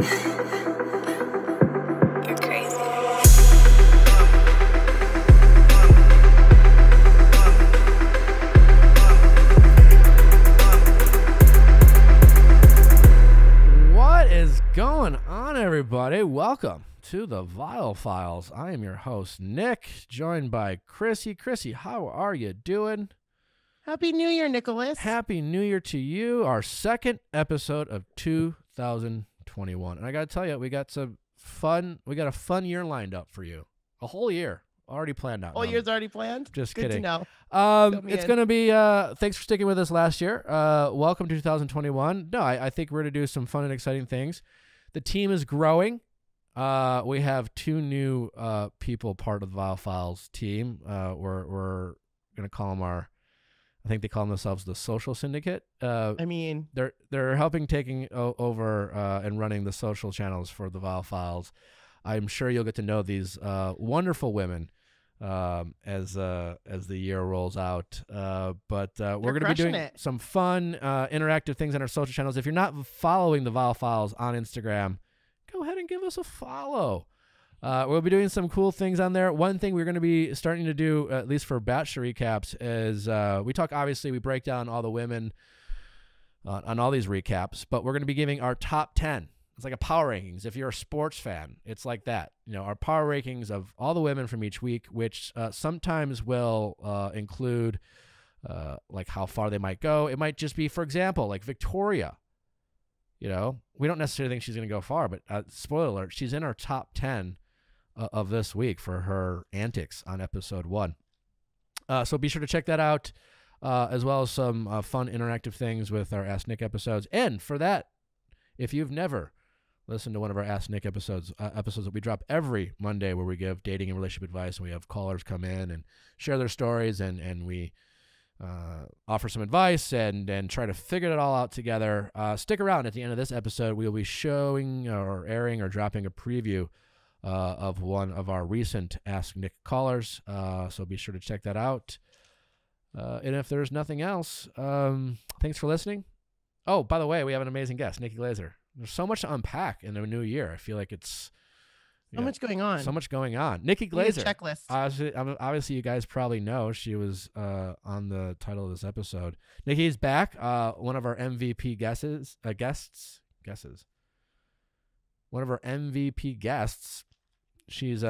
You're crazy. What is going on, everybody? Welcome to the Viall Files. I am your host, Nick, joined by Chrissy. Chrissy, how are you doing? Happy New Year, Nicholas. Happy New Year to you. Our second episode of 2021. And I got to tell you, we got a fun year lined up for you. A whole year already planned out. Whole year's already planned? Just Good kidding. To know. It's going to be, thanks for sticking with us last year. Welcome to 2021. No, I think we're going to do some fun and exciting things. The team is growing. We have two new people part of the Viall Files team. We're going to call them our, I think they call themselves the Social Syndicate. I mean, they're helping taking over and running the social channels for the Viall Files. I'm sure you'll get to know these wonderful women as the year rolls out. But we're going to be doing some fun, interactive things on our social channels. If you're not following the Viall Files on Instagram, go ahead and give us a follow. We'll be doing some cool things on there. One thing we're going to be starting to do, at least for Bachelor recaps, is we break down all the women on all these recaps, but we're going to be giving our top 10. It's like a power rankings. If you're a sports fan, it's like that. You know, our power rankings of all the women from each week, which sometimes will include like how far they might go. It might just be, for example, like Victoria. You know, we don't necessarily think she's going to go far, but spoiler alert, she's in our top 10 of this week for her antics on episode 1. So be sure to check that out, as well as some fun interactive things with our Ask Nick episodes. And for that, if you've never listened to one of our Ask Nick episodes, that we drop every Monday where we give dating and relationship advice, and we have callers come in and share their stories, and we offer some advice and try to figure it all out together. Stick around. At the end of this episode, we'll be showing or airing or dropping a preview of one of our recent Ask Nick callers. So be sure to check that out. And if there's nothing else, thanks for listening. Oh, by the way, we have an amazing guest, Nikki Glaser. There's so much to unpack in the new year. I feel like it's so much going on. So much going on. Nikki Glaser. Checklist. Obviously, you guys probably know she was on the title of this episode. Nikki's back. One of our MVP guesses. One of our MVP guests. She's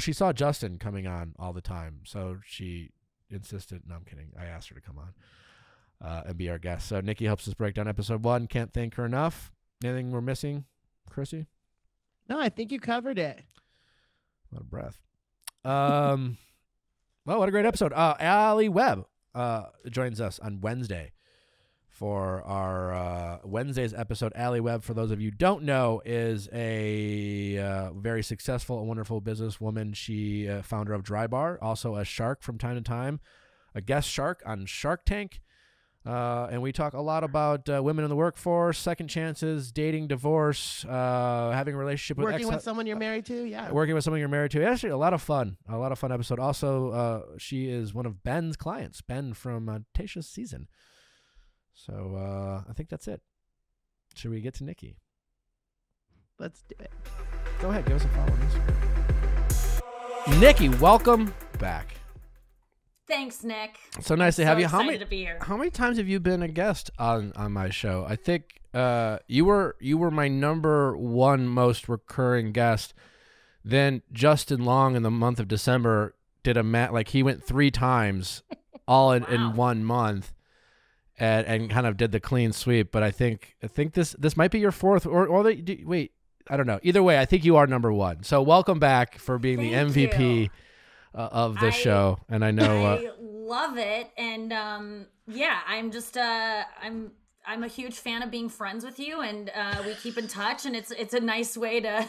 she saw Justin coming on all the time, so she insisted. No, I'm kidding. I asked her to come on and be our guest. So Nikki helps us break down episode 1. Can't thank her enough. Anything we're missing, Chrissy? No, I think you covered it. What a breath. Well, what a great episode. Allie Webb joins us on Wednesday for our Wednesday's episode. Allie Webb, for those of you who don't know, is a very successful and wonderful businesswoman. She founder of Dry Bar, also a shark from time to time, a guest shark on Shark Tank. And we talk a lot about women in the workforce, second chances, dating, divorce, having a relationship with working with someone you're married to. Yeah, working with someone you're married to. Actually, a lot of fun episode. Also, she is one of Ben's clients, Ben from Tasha's season. So I think that's it. Should we get to Nikki? Let's do it. Go ahead, give us a follow on Instagram. Nikki, welcome back. Thanks, Nick. So nice to have you. How many times have you been a guest on my show? I think you were my #1 most recurring guest. Then Justin Long in the month of December did a he went 3 times, all in, wow, in 1 month, and kind of did the clean sweep. But I think this might be your 4th wait, I don't know. Either way, I think you are #1. So welcome back for being the MVP. Of this show, and I know I love it, and yeah, I'm just I'm a huge fan of being friends with you, and we keep in touch, and it's a nice way to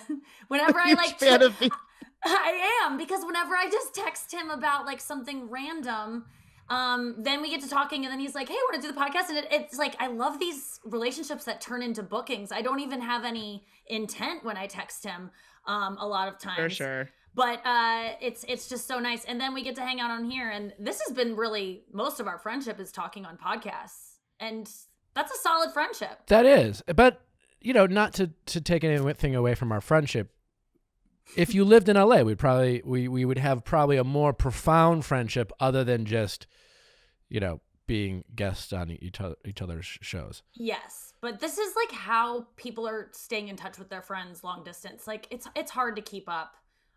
whenever I like fan of me. I am, because whenever I just text him about like something random, then we get to talking, and then he's like, hey, want to do the podcast, and it's like I love these relationships that turn into bookings. I don't even have any intent when I text him a lot of times. For sure. But it's just so nice. And then we get to hang out on here. And this has been really, most of our friendship is talking on podcasts. And that's a solid friendship. That is. But you know, not to take anything away from our friendship, if you lived in LA, we would have probably a more profound friendship other than just, you know, being guests on each other's shows. Yes, but this is like how people are staying in touch with their friends long distance. Like it's hard to keep up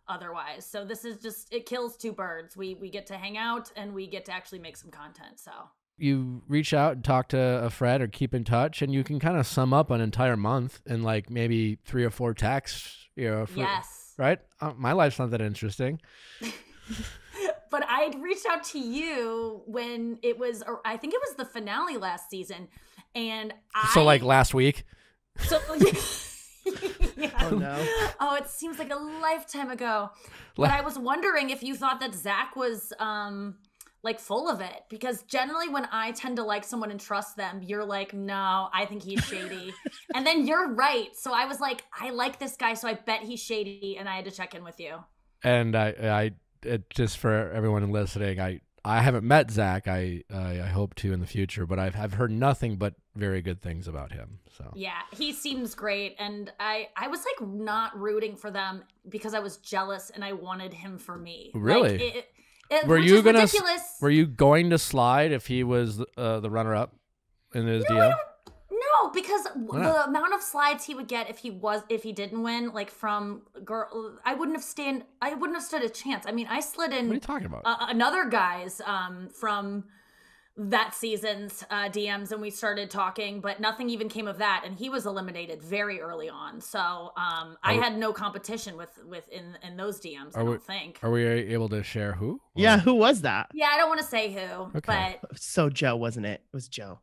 otherwise. So this is just, it kills two birds. We get to hang out and we get to actually make some content. So you reach out and talk to a friend or keep in touch, and you can kind of sum up an entire month in like maybe 3 or 4 texts. You know, for, yes, right. My life's not that interesting. But I reached out to you when it was, or I think it was the finale last season. And I. So, like last week? So, yeah. Oh, no. Oh, it seems like a lifetime ago. But I was wondering if you thought that Zach was like full of it. Because generally, when I tend to like someone and trust them, you're like, no, I think he's shady. And then you're right. So I was like, I like this guy, so I bet he's shady. And I had to check in with you. And It, just for everyone listening, I haven't met Zach. I hope to in the future, but I've heard nothing but very good things about him. So yeah, he seems great, and I was like not rooting for them because I was jealous and I wanted him for me. Really? Like, were you going to slide if he was the runner-up in his DM? No, because the amount of slides he would get if he didn't win, like from girl, I wouldn't have stood a chance. I mean, I slid in. What are you talking about? Another guy's from that season's DMs, and we started talking, but nothing even came of that, and he was eliminated very early on. So I had no competition in those DMs. I don't think. Are we able to share who? Or? Yeah, who was that? Yeah, I don't want to say who, okay. But so Joe, wasn't it? It was Joe.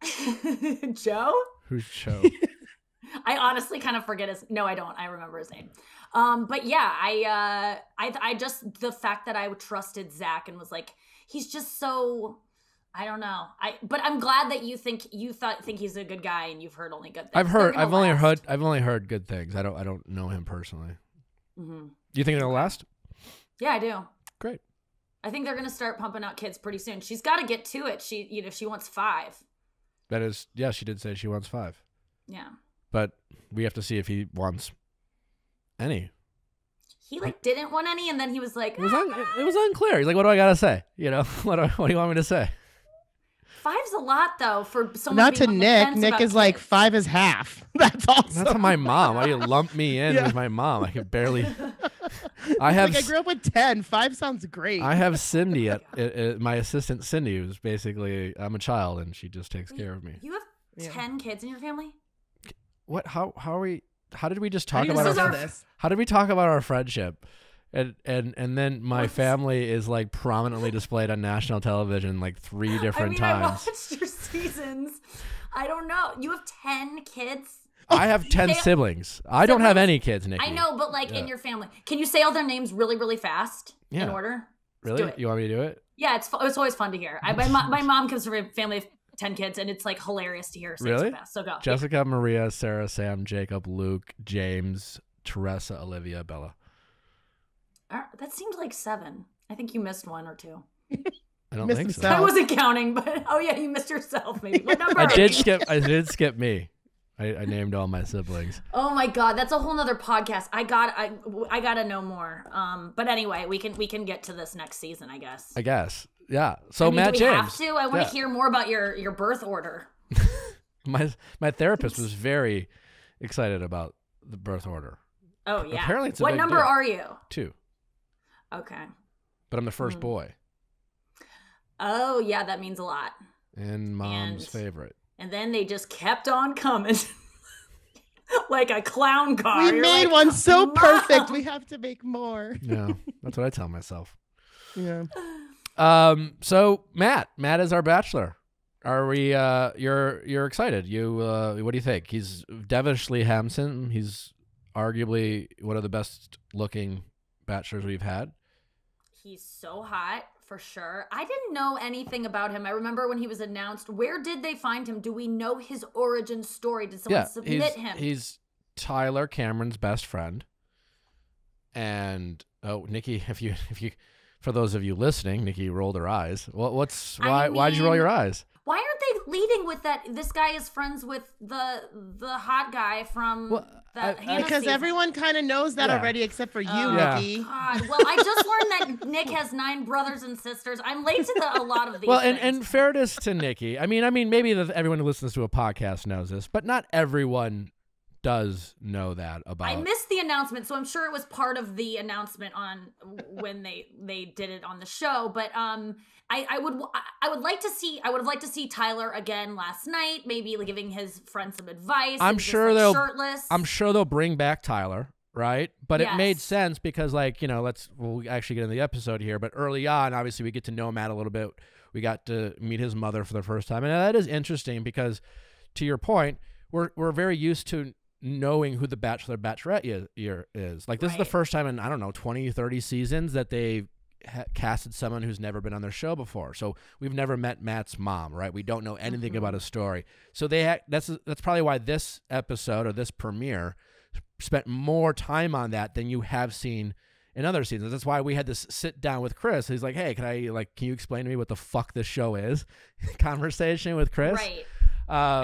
Joe. Who's Joe? I honestly kind of forget his. No, I don't. I remember his name. But yeah, I just the fact that I trusted Zach and was like, he's just so. I don't know. But I'm glad that you think he's a good guy and you've heard only good things. I've only heard good things. I don't know him personally. Mm-hmm. You think it'll last? Yeah, I do. Great. I think they're gonna start pumping out kids pretty soon. She's got to get to it. She wants 5. That is, yeah, she did say she wants 5. Yeah. But we have to see if he wants any. He like didn't want any, and then he was like, it was unclear. He's like, what do I gotta say? You know, what do you want me to say? 5's a lot though for someone. Not to Nick. Nick is like 5 is half. That's awesome. That's my mom. Why do you lump me in with my mom? I could barely. I grew up with 10. 5 sounds great. I have Cindy at my assistant Cindy, who's basically I'm a child and she just takes care of me. You have 10 kids in your family? What? How did we talk about our friendship? And then my family is like prominently displayed on national television like 3 different times. I watched your seasons. I don't know. You have 10 kids? I have 10 siblings. I don't have any kids, Nikki. I know, but like in your family. Can you say all their names really, really fast in order? Really? You want me to do it? Yeah, it's always fun to hear. My mom comes from a family of 10 kids, and it's like hilarious to hear. Really? So fast. So go. Jessica, Maria, Sarah, Sam, Jacob, Luke, James, Teresa, Olivia, Bella. That seemed like 7. I think you missed 1 or 2. I don't think so. I wasn't counting, but oh yeah, you missed yourself maybe. What number? I did skip me. I named all my siblings. Oh my god, that's a whole nother podcast. I gotta know more. But anyway, we can get to this next season, I guess. Yeah. So I mean, Matt James. Have to? I want to hear more about your birth order. my therapist was very excited about the birth order. Oh yeah. Apparently it's a big deal. What number are you? 2. Okay. But I'm the first boy. Oh, yeah, that means a lot. And mom's favorite. And then they just kept on coming. Like a clown car. We made one so perfect. We have to make more. Yeah, that's what I tell myself. Yeah. So Matt is our bachelor. Are we you're excited. You what do you think? He's devilishly handsome. He's arguably one of the best looking bachelors we've had. He's so hot, for sure. I didn't know anything about him. I remember when he was announced. Where did they find him? Do we know his origin story? Did someone submit him? He's Tyler Cameron's best friend. And, oh, Nikki, if you, for those of you listening, Nikki rolled her eyes. Why'd you roll your eyes? Why aren't leading with that this guy is friends with the hot guy from Hannah because season. Everyone kind of knows that already except for you, Nikki. God. Well, I just learned that Nick has 9 brothers and sisters. I'm late to a lot of these things. And fairness to Nikki, I mean, maybe everyone who listens to a podcast knows this, but not everyone does know that about. I missed the announcement, so I'm sure it was part of the announcement on when they did it on the show. But I would have liked to see Tyler again last night, maybe giving his friend some advice. I'm sure they'll bring back Tyler, right? But yes. It made sense because, like, you know, we'll actually get into the episode here. But early on, obviously, we get to know Matt a little bit. We got to meet his mother for the first time, and that is interesting because, to your point, we're very used to knowing who the Bachelor Bachelorette year is. Like, this is the first time in, I don't know, 20, 30 seasons that they've casted someone who's never been on their show before. So we've never met Matt's mom, right? We don't know anything about his story. So that's probably why this episode or this premiere spent more time on that than you have seen in other seasons. That's why we had this sit down with Chris. He's like, hey, can you explain to me what the fuck this show is? Conversation with Chris. Right.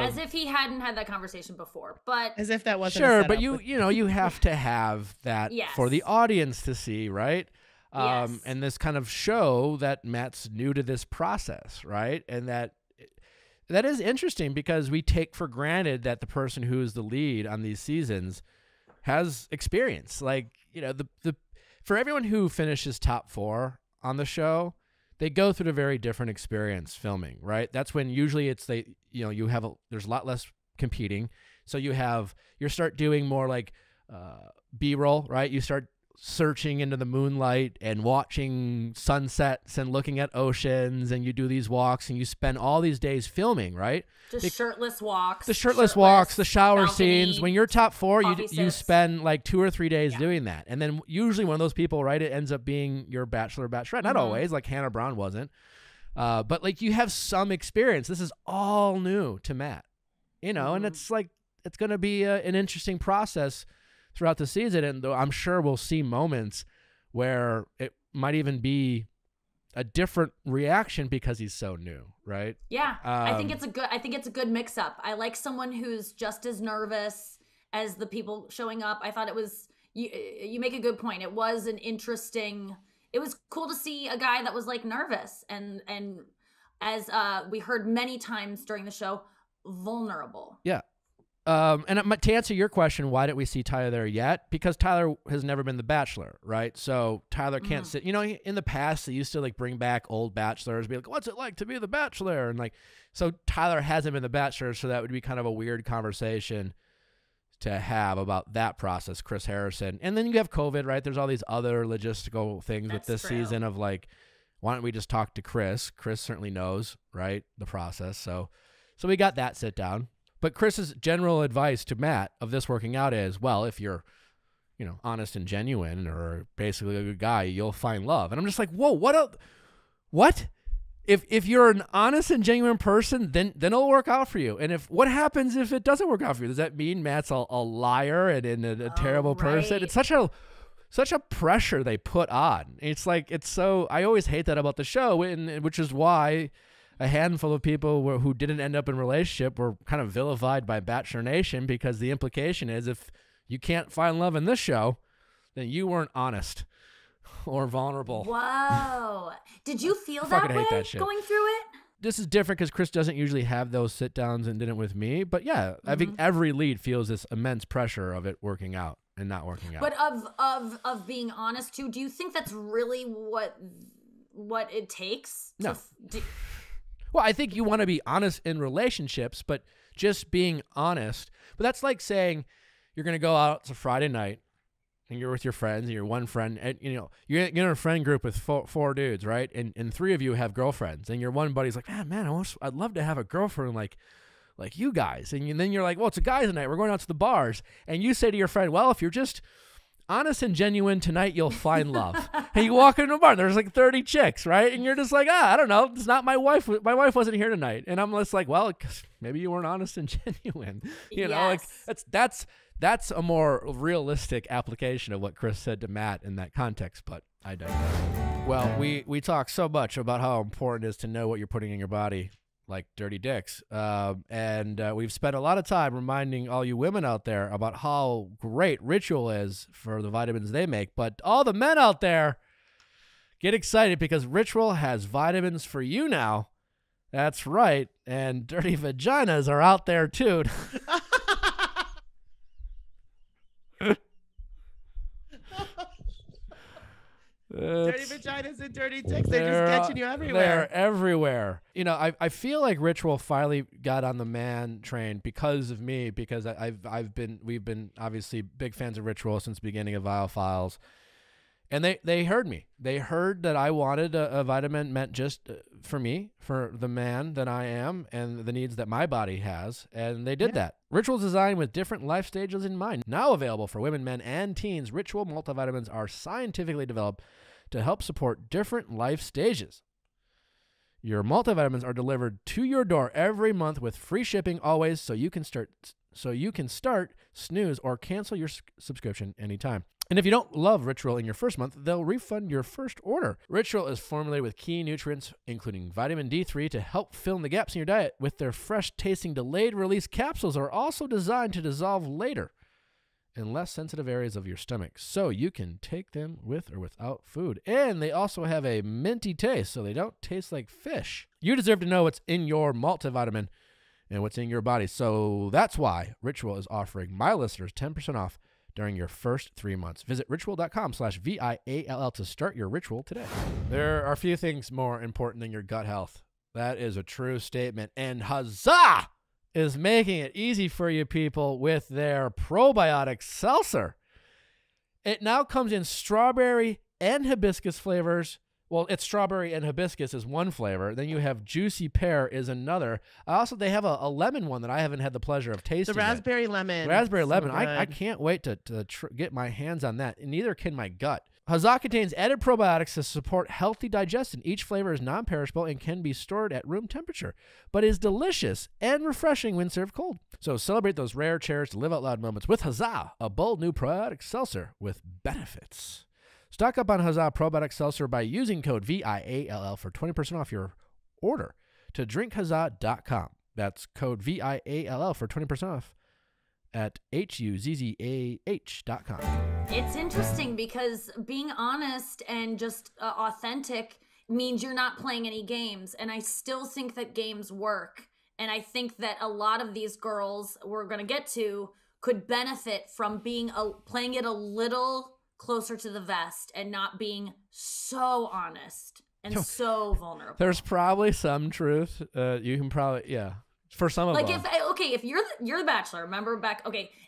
As if he hadn't had that conversation before, but as if that wasn't sure. But you know, you have to have that for the audience to see, right? And this kind of show that Matt's new to this process, right? And that is interesting because we take for granted that the person who is the lead on these seasons has experience. Like, you know, for everyone who finishes top 4 on the show, they go through a very different experience filming, right? That's when usually there's a lot less competing. So you start doing more like B-roll, right? You start searching into the moonlight and watching sunsets and looking at oceans, and you do these walks and you spend all these days filming, right? The shirtless walks, the shower scenes. When you're top 4, you spend like 2 or 3 days doing that. And then usually one of those people, right, it ends up being your Bachelor or Bachelorette. Not always, like Hannah Brown wasn't. But like you have some experience. This is all new to Matt, you know, and it's like, it's going to be an interesting process throughout the season. And though I'm sure we'll see moments where it might even be a different reaction because he's so new, right? Yeah. I think it's a good mix up. I like someone who's just as nervous as the people showing up. I thought it was, you make a good point. It was it was cool to see a guy that was like nervous and as we heard many times during the show, vulnerable. Yeah. And to answer your question, why didn't we see Tyler there yet? Because Tyler has never been the Bachelor, right? So Tyler can't sit. You know, in the past, they used to like bring back old Bachelors, be like, "What's it like to be the Bachelor?" And like, so Tyler hasn't been the Bachelor, so that would be kind of a weird conversation to have about that process. Chris Harrison, and then you have COVID, right? There's all these other logistical things with this season of like, why don't we just talk to Chris? Chris certainly knows, right, the process. So we got that sit down. But Chris's general advice to Matt of this working out is, well, if you're, you know, honest and genuine or basically a good guy, you'll find love. And I'm just like, whoa, what? If you're an honest and genuine person, then it'll work out for you. And what happens if it doesn't work out for you? Does that mean Matt's a liar and a terrible person? It's such a pressure they put on. It's like, it's so, I always hate that about the show, and which is why a handful of people who didn't end up in relationship were kind of vilified by Bachelor Nation, because the implication is if you can't find love in this show, then you weren't honest or vulnerable. Whoa. Did you feel that way going through it? This is different because Chris doesn't usually have those sit downs and didn't with me. But yeah, I think every lead feels this immense pressure of it working out and not working out. But of being honest too, do you think that's really what it takes? No. Well, I think you want to be honest in relationships, but just being honest. But that's like saying you're going to go out. It's a Friday night, and you're with your friends, and your one friend, and you know you're in a friend group with four dudes, right? And 3 of you have girlfriends, and your one buddy's like, man, I'd love to have a girlfriend like you guys. And then you're like, well, it's a guys' night. We're going out to the bars, and you say to your friend, well, if you're just honest and genuine tonight, you'll find love. And you walk into a bar, and there's like 30 chicks, right? And you're just like, I don't know. It's not my wife. My wife wasn't here tonight. And I'm just like, well, maybe you weren't honest and genuine. You know, like that's a more realistic application of what Chris said to Matt in that context. But I don't know. Well, we talk so much about how important it is to know what you're putting in your body like dirty dicks. And we've spent a lot of time reminding all you women out there about how great Ritual is for the vitamins they make. But all the men out there, get excited because Ritual has vitamins for you now. That's right. And dirty vaginas are out there too. Dirty vaginas and dirty dicks, they're just catching you everywhere. They're everywhere. You know, I feel like Ritual finally got on the man train because of me, because we've been obviously big fans of Ritual since the beginning of Viall Files. And they heard me. They heard that I wanted a vitamin meant just for me, for the man that I am and the needs that my body has. And they did that. Ritual's designed with different life stages in mind. Now available for women, men, and teens, Ritual multivitamins are scientifically developed to help support different life stages. Your multivitamins are delivered to your door every month with free shipping always, so you can start, snooze, or cancel your subscription anytime. And if you don't love Ritual in your first month, they'll refund your first order. Ritual is formulated with key nutrients, including vitamin D3, to help fill in the gaps in your diet. With their fresh-tasting delayed-release capsules are also designed to dissolve later in less sensitive areas of your stomach, so you can take them with or without food. And they also have a minty taste, so they don't taste like fish. You deserve to know what's in your multivitamin and what's in your body, so that's why Ritual is offering my listeners 10% off during your first 3 months. Visit ritual.com/VIALL to start your Ritual today. There are few things more important than your gut health. That is a true statement. And Huzzah is making it easy for you people with their probiotic seltzer. It now comes in strawberry and hibiscus flavors. Well, it's strawberry and hibiscus is one flavor. Then you have juicy pear is another. Also, they have a lemon one that I haven't had the pleasure of tasting. The raspberry yet. Lemon. Raspberry so lemon. I can't wait to get my hands on that. And neither can my gut. Huzzah contains added probiotics to support healthy digestion. Each flavor is non-perishable and can be stored at room temperature, but is delicious and refreshing when served cold. So celebrate those rare, cherished, live out loud moments with Huzzah, a bold new probiotic seltzer with benefits. Stock up on Huzzah Probiotic Seltzer by using code VIALL for 20% off your order to drinkhuzzah.com. That's code VIALL for 20% off at HUZZAH.com. It's interesting because being honest and just authentic means you're not playing any games. And I still think that games work. And I think that a lot of these girls we're going to get to could benefit from being playing it a little closer to the vest and not being so honest and so vulnerable. There's probably some truth. You can probably, for some of them. If you're the Bachelor, remember back,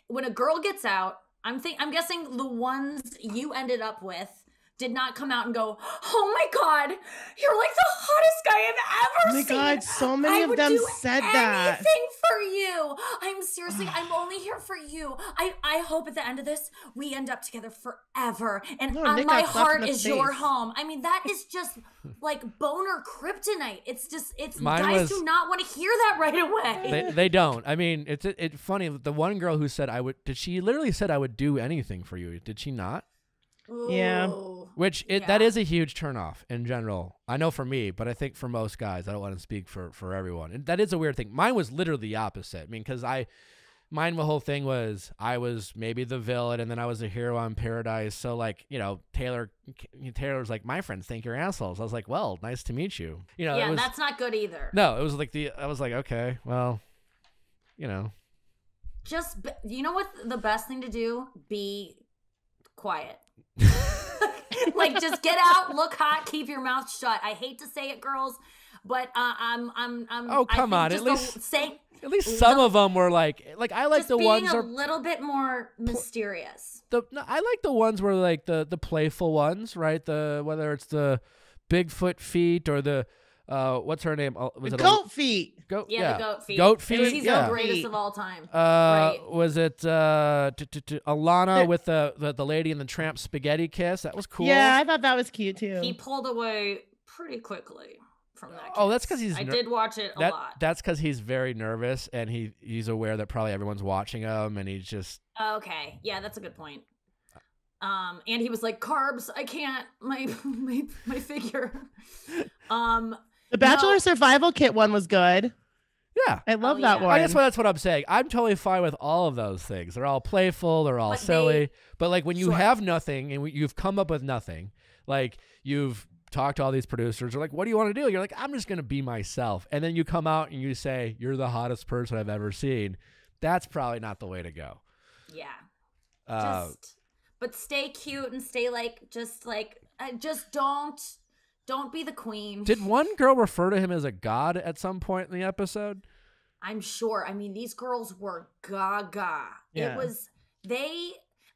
when a girl gets out, I'm guessing the ones you ended up with did not come out and go, oh my God, you're like the hottest guy I've ever seen. Oh my God, so many of them said that. I would do anything for you. I'm seriously, I'm only here for you. I hope at the end of this, we end up together forever. And my heart is your home. I mean, that is just like boner kryptonite. It's just, guys do not want to hear that right away. They don't. I mean, it's funny. The one girl who said she literally said I would do anything for you. Did she not? Yeah. Which that is a huge turnoff in general. I know for me, but I think for most guys, I don't want to speak for everyone. And that is a weird thing. Mine was literally the opposite. I mean, because the whole thing was I was maybe the villain and then I was a hero on Paradise. So like, you know, Taylor's like, my friends think you're assholes. I was like, well, nice to meet you. You know, yeah, that's not good either. No, it was like I was like, okay, well, you know. Just, you know what the best thing to do? Be quiet. Like just get out, look hot, keep your mouth shut. I hate to say it, girls, but I'm. Oh come on! At least some of them were like I like just the being ones a little bit more mysterious. I like the ones where like the playful ones, right? Whether it's the Bigfoot feet or the what's her name? Goat feet. The goat feet. Goat feet. He's the greatest of all time. Right. Was it Alana with the lady in the tramp spaghetti kiss? That was cool. Yeah, I thought that was cute too. He pulled away pretty quickly from that kiss. Oh, that's because I did watch it a lot. That's because he's very nervous and he's aware that probably everyone's watching him and he's just. Okay. Yeah, that's a good point. And he was like, carbs. I can't. My figure. The Bachelor survival kit one was good. Yeah. I love that one. I guess that's what I'm saying. I'm totally fine with all of those things. They're all playful. They're all silly. But like when you have nothing and you've come up with nothing, like you've talked to all these producers, are like, what do you want to do? You're like, I'm just going to be myself. And then you come out and you say, you're the hottest person I've ever seen. That's probably not the way to go. Yeah. But stay cute and stay like, just don't be the queen. Did one girl refer to him as a god at some point in the episode? I'm sure. I mean, these girls were gaga. Yeah. It was,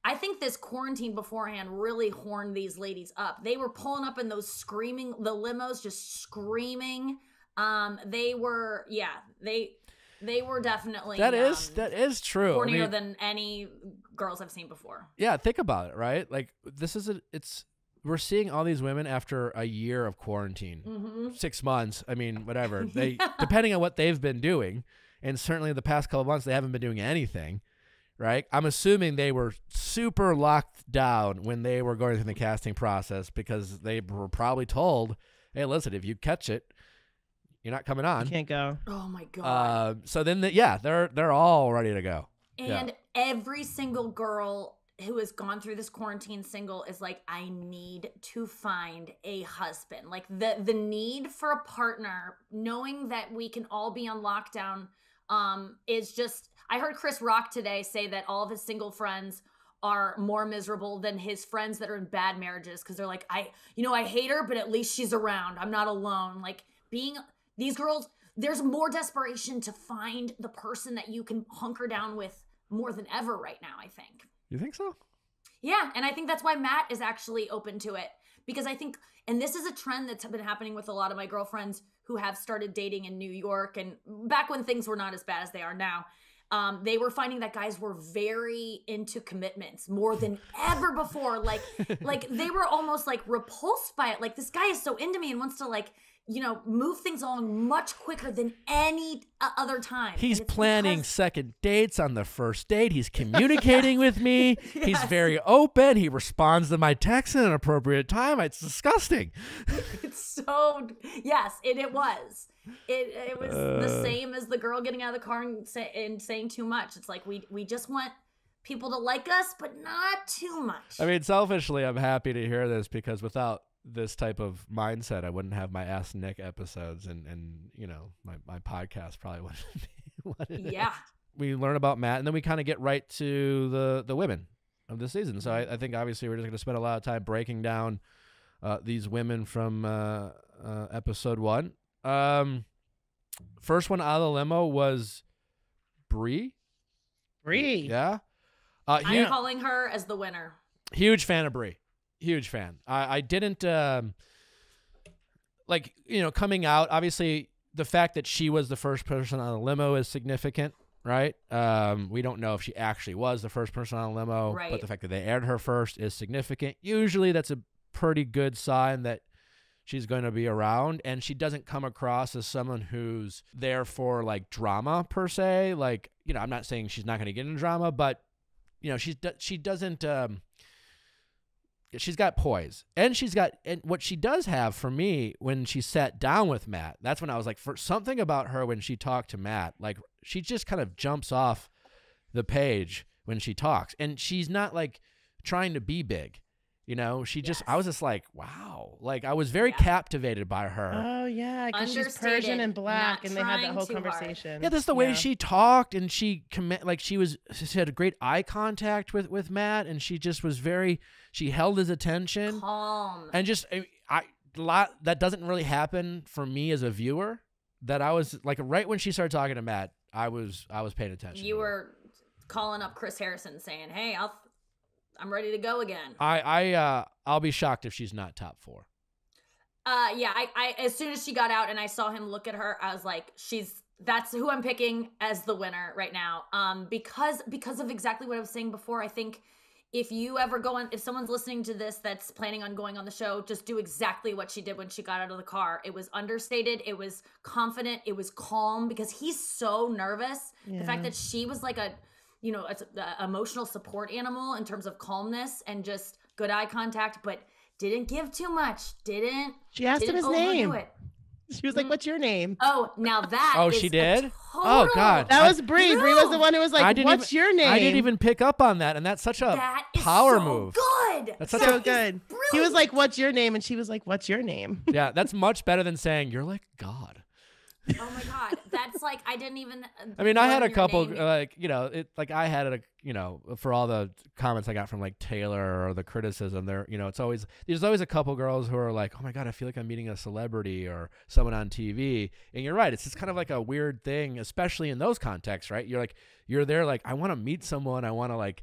I think this quarantine beforehand really horned these ladies up. They were pulling up in those screaming, the limos just screaming. They were, they were definitely that is true. Hornier than any girls I've seen before. Yeah, think about it, right? Like this is we're seeing all these women after a year of quarantine, 6 months. I mean, whatever. They depending on what they've been doing, and certainly the past couple of months they haven't been doing anything, right? I'm assuming they were super locked down when they were going through the casting process because they were probably told, "Hey, listen, if you catch it, you're not coming on. You can't go." Oh my god. So then, they're all ready to go. And every single girl who has gone through this quarantine single is like, I need to find a husband. Like the need for a partner, knowing that we can all be on lockdown, is just. I heard Chris Rock today say that all of his single friends are more miserable than his friends that are in bad marriages because they're like, I hate her, but at least she's around. I'm not alone. Like these girls, there's more desperation to find the person that you can hunker down with more than ever right now, I think. You think so? Yeah, and I think that's why Matt is actually open to it. Because I think, and this is a trend that's been happening with a lot of my girlfriends who have started dating in New York and back when things were not as bad as they are now, they were finding that guys were very into commitments more than ever before. Like they were almost like repulsed by it. Like this guy is so into me and wants to like, move things along much quicker than any other time. He's planning second dates on the first date. He's communicating with me. Yes. He's very open. He responds to my text at an appropriate time. It's disgusting. It's so, yes, it was. It was the same as the girl getting out of the car and saying too much. It's like, we just want people to like us, but not too much. I mean, selfishly, I'm happy to hear this because without this type of mindset, I wouldn't have my Ask Nick episodes and my podcast probably wouldn't be what it is. Yeah. We learn about Matt and then we kind of get right to the women of the season. So I think obviously we're just going to spend a lot of time breaking down these women from episode one. First one out of the limo was Bree. Bree. Yeah. I'm calling her as the winner. Huge fan of Bree. Huge fan. I didn't, coming out, obviously the fact that she was the first person on the limo is significant, right? We don't know if she actually was the first person on the limo, right, but the fact that they aired her first is significant. Usually that's a pretty good sign that she's going to be around, and she doesn't come across as someone who's there for like drama per se. Like, I'm not saying she's not going to get into drama, but she doesn't, she's got poise, and what she does have for me when she sat down with Matt, that's when I was like, for something about her when she talked to Matt, like she just kind of jumps off the page when she talks, and she's not like trying to be big. I was just like, wow. Like I was very captivated by her. Oh yeah. 'Cause she's Persian and black and they had that whole conversation. Hard. Yeah. That's the way she talked, and she had a great eye contact with Matt, and she just was she held his attention. Calm. And just that doesn't really happen for me as a viewer, that I was like, right when she started talking to Matt, I was paying attention. You were calling up Chris Harrison saying, hey, I'm ready to go again. I'll be shocked if she's not top four. As soon as she got out and I saw him look at her, I was like, that's who I'm picking as the winner right now. Because of exactly what I was saying before, I think if you ever go on, if someone's listening to this that's planning on going on the show, just do exactly what she did when she got out of the car. It was understated. It was confident. It was calm, because he's so nervous. Yeah. The fact that she was like it's an emotional support animal in terms of calmness and just good eye contact, but didn't give too much. She asked him his name. She was like, "What's your name?" Oh, now that. Oh, she did. Oh God, that was Bree. Bree was the one who was like, "What's your name?" I didn't even pick up on that, and that's such a power move. Good. That's so good. He was like, "What's your name?" and she was like, "What's your name?" Yeah, that's much better than saying you're like God. Oh my God, that's like I didn't even. I mean, I had a couple like I had a for all the comments I got from like Taylor or the criticism there, it's always there's always a couple girls who are like, oh my God, I feel like I'm meeting a celebrity or someone on TV. And you're right, it's just kind of like a weird thing, especially in those contexts, right? You're like you're there like I want to meet someone, I want to like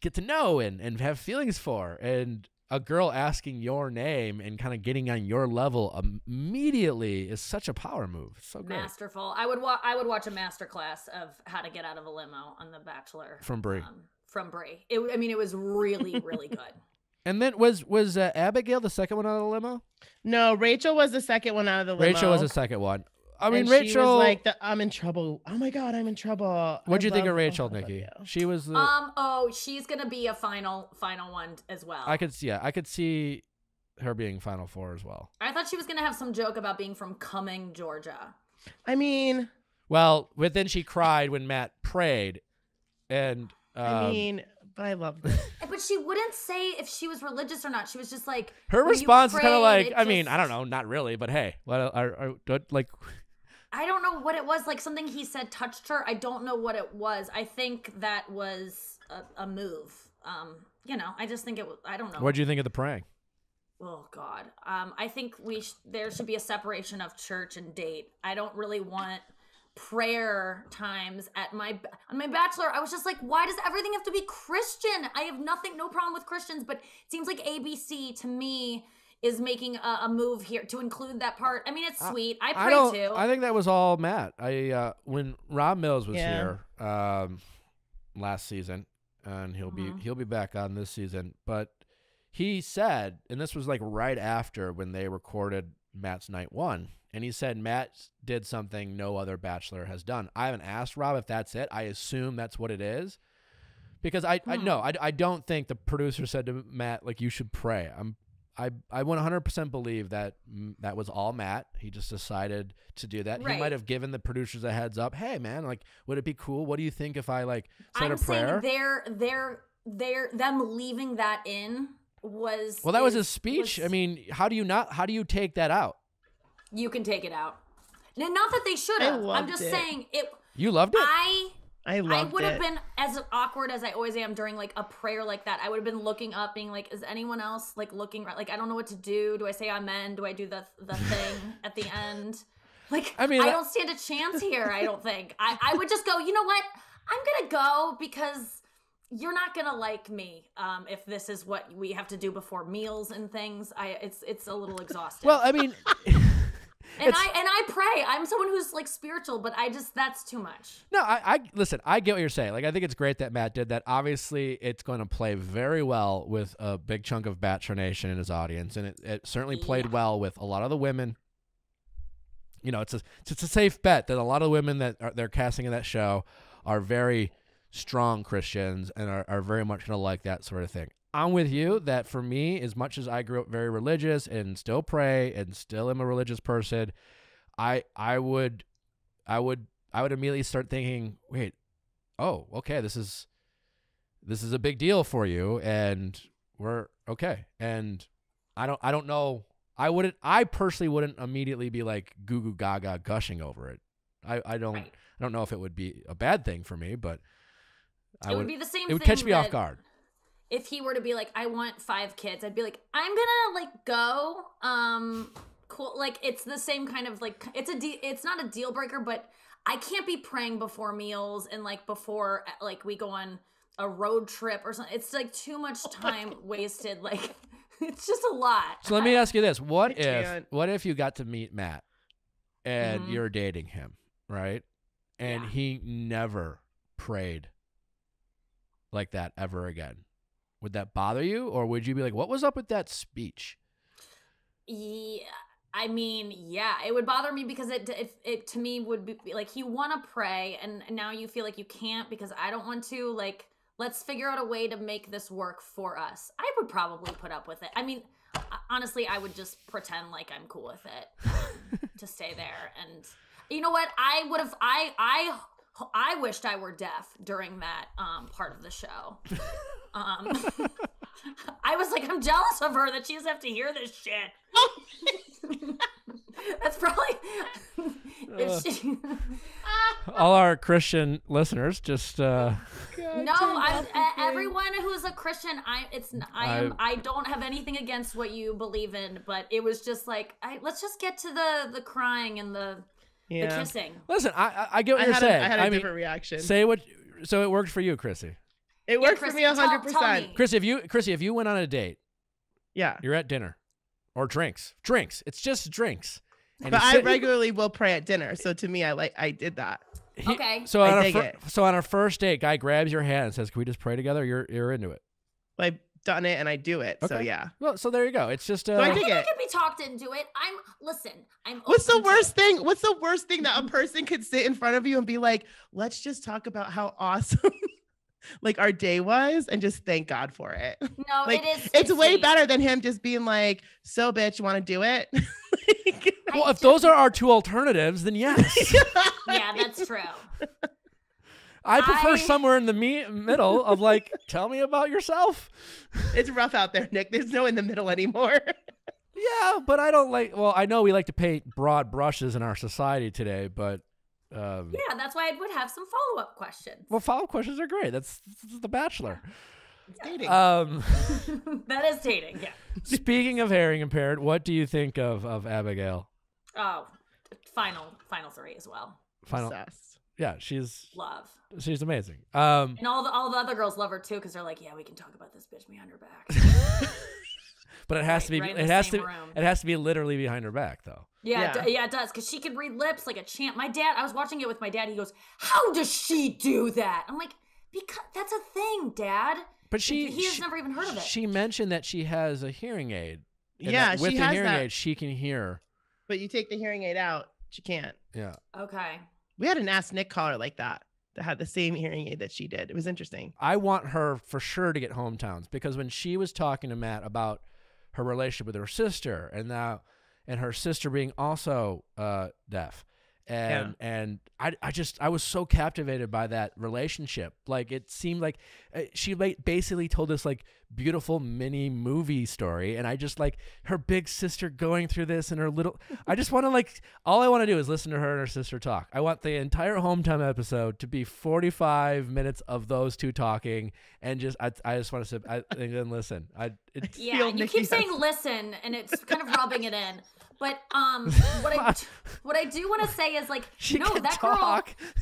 get to know and have feelings for and. A girl asking your name and kind of getting on your level immediately is such a power move. It's so great. Masterful. I would watch a masterclass of how to get out of a limo on The Bachelor from Brie. I mean, it was really, really good. And then was Abigail the second one out of the limo? No, Rachel was the second one out of the limo. Rachel was the second one. I mean, and Rachel. She was like, I'm in trouble. Oh my God, I'm in trouble. What'd you think of Rachel, Nikki? She was the. Oh, she's gonna be a final one as well. I could see her being final four as well. I thought she was gonna have some joke about being from Cumming, Georgia. I mean. Well, but then she cried when Matt prayed, and. I mean, but I love this. But she wouldn't say if she was religious or not. She was just like. Her response is kind of like, I mean, I don't know, not really, but hey, what like. I don't know what it was, like something he said touched her. I don't know what it was. I think that was a move. I just think it was, I don't know. What do you think of the praying? Oh God. I think there should be a separation of church and date. I don't really want prayer times at on my Bachelor. I was just like, why does everything have to be Christian? I have no problem with Christians, but it seems like ABC to me is making a move here to include that part. I mean, it's sweet. I pray too. I think that was all Matt. When Rob Mills was here last season, and he'll be back on this season. But he said, and this was like right after when they recorded Matt's night one, and he said Matt did something no other Bachelor has done. I haven't asked Rob if that's it. I assume that's what it is. Because I don't think the producer said to Matt, like, you should pray. I 100% believe that that was all Matt. He just decided to do that. Right. He might have given the producers a heads up. Hey, man, like, would it be cool? What do you think if I like said a prayer? I'm saying them leaving that in was. Well, that was his speech. I mean, how do you take that out? You can take it out. No, not that they should have. I'm just saying it. You loved it. I would have been as awkward as I always am during like a prayer like that. I would have been looking up being like, is anyone else like looking right? Like, I don't know what to do. Do I say amen? Do I do the thing at the end? Like, I mean, I don't stand a chance here. I don't think I would just go, you know what? I'm going to go because you're not going to like me. If this is what we have to do before meals and things, it's a little exhausting. Well, I mean, And I pray. I'm someone who's like spiritual, but that's too much. No, I listen, I get what you're saying. Like, I think it's great that Matt did that. Obviously it's going to play very well with a big chunk of Bachelor Nation in his audience. And it certainly played well with a lot of the women. It's a safe bet that a lot of the women that they're casting in that show are very strong Christians and are very much going to like that sort of thing. I'm with you that for me, as much as I grew up very religious and still pray and still am a religious person, I would immediately start thinking, wait, oh, okay, this is a big deal for you and we're okay. And I don't know. I personally wouldn't immediately be like goo goo gaga gushing over it. I don't know if it would be a bad thing for me, but it would be the same thing. It would catch me off guard. If he were to be like, I want 5 kids, I'd be like, I'm gonna like go, cool. Like, it's the same kind of like, it's not a deal breaker, but I can't be praying before meals and like before like we go on a road trip or something. It's like too much time wasted. Like, it's just a lot. So let me ask you this: what if you got to meet Matt and you're dating him, right? And he never prayed like that ever again. Would that bother you? Or would you be like, what was up with that speech? Yeah, I mean, yeah, it would bother me because it to me would be like, you want to pray and now you feel like you can't because I don't want to, like, let's figure out a way to make this work for us. I would probably put up with it. I mean, honestly, I would just pretend like I'm cool with it to stay there. And you know what? I would have, I wished I were deaf during that part of the show. I was like, I'm jealous of her that she doesn't have to hear this shit. That's probably all our Christian listeners. Just no, everyone who's a Christian, I don't have anything against what you believe in, but it was just like, let's just get to the crying and the kissing. Listen, I get what you're saying. I had a different reaction. Say what. So it worked for you, Chrissy. It worked for me 100%. Chrissy, if you went on a date, you're at dinner or drinks. It's just drinks. And but I regularly will pray at dinner, so to me, I did that. Okay. So on our first date, guy grabs your hand and says, "Can we just pray together?" You're into it. Well, I've done it and I do it. Okay. So yeah. Well, so there you go. It's just. So I think I can be talked into it. Listen, what's the worst thing? What's the worst thing that a person could sit in front of you and be like, "Let's just talk about how awesome like our day was," and just thank God for it? No, like, it's way better than him just being like, "So bitch, want to do it?" Like, well, if those are our two alternatives, then yes. Yeah, that's true. I prefer somewhere in the middle of like, tell me about yourself. It's rough out there, Nick. There's no in the middle anymore. Yeah, but I don't like, well, I know we like to paint broad brushes in our society today, but. Yeah, that's why I would have some follow-up questions. Well, follow-up questions are great. That's The Bachelor. It's dating. That is dating, yeah. Speaking of hearing impaired, what do you think of Abigail? Oh, final three as well. Obsessed. Yeah, she's amazing. And all the other girls love her too, because they're like, yeah, we can talk about this bitch behind her back. But it has to be. Right, it has to be literally behind her back, though. Yeah, it does, because she could read lips like a champ. My dad. I was watching it with my dad. He goes, "How does she do that?" I'm like, "Because that's a thing, Dad." But he has never even heard of it. She mentioned that she has a hearing aid. Yeah, with the hearing aid, she can hear. But you take the hearing aid out, she can't. Yeah. Okay. We had an Ask Nick caller like that that had the same hearing aid that she did. It was interesting. I want her for sure to get hometowns, because when she was talking to Matt about her relationship with her sister and her sister being also deaf, and I was so captivated by that relationship. Like, it seemed like she basically told this like beautiful mini movie story, and I just like her big sister going through this and her little I just want to like, all I want to do is listen to her and her sister talk. I want the entire hometown episode to be 45 minutes of those two talking, and just I just want to sit and then listen. You keep saying listen, and it's kind of rubbing it in. But what I do want to say is, like, that girl,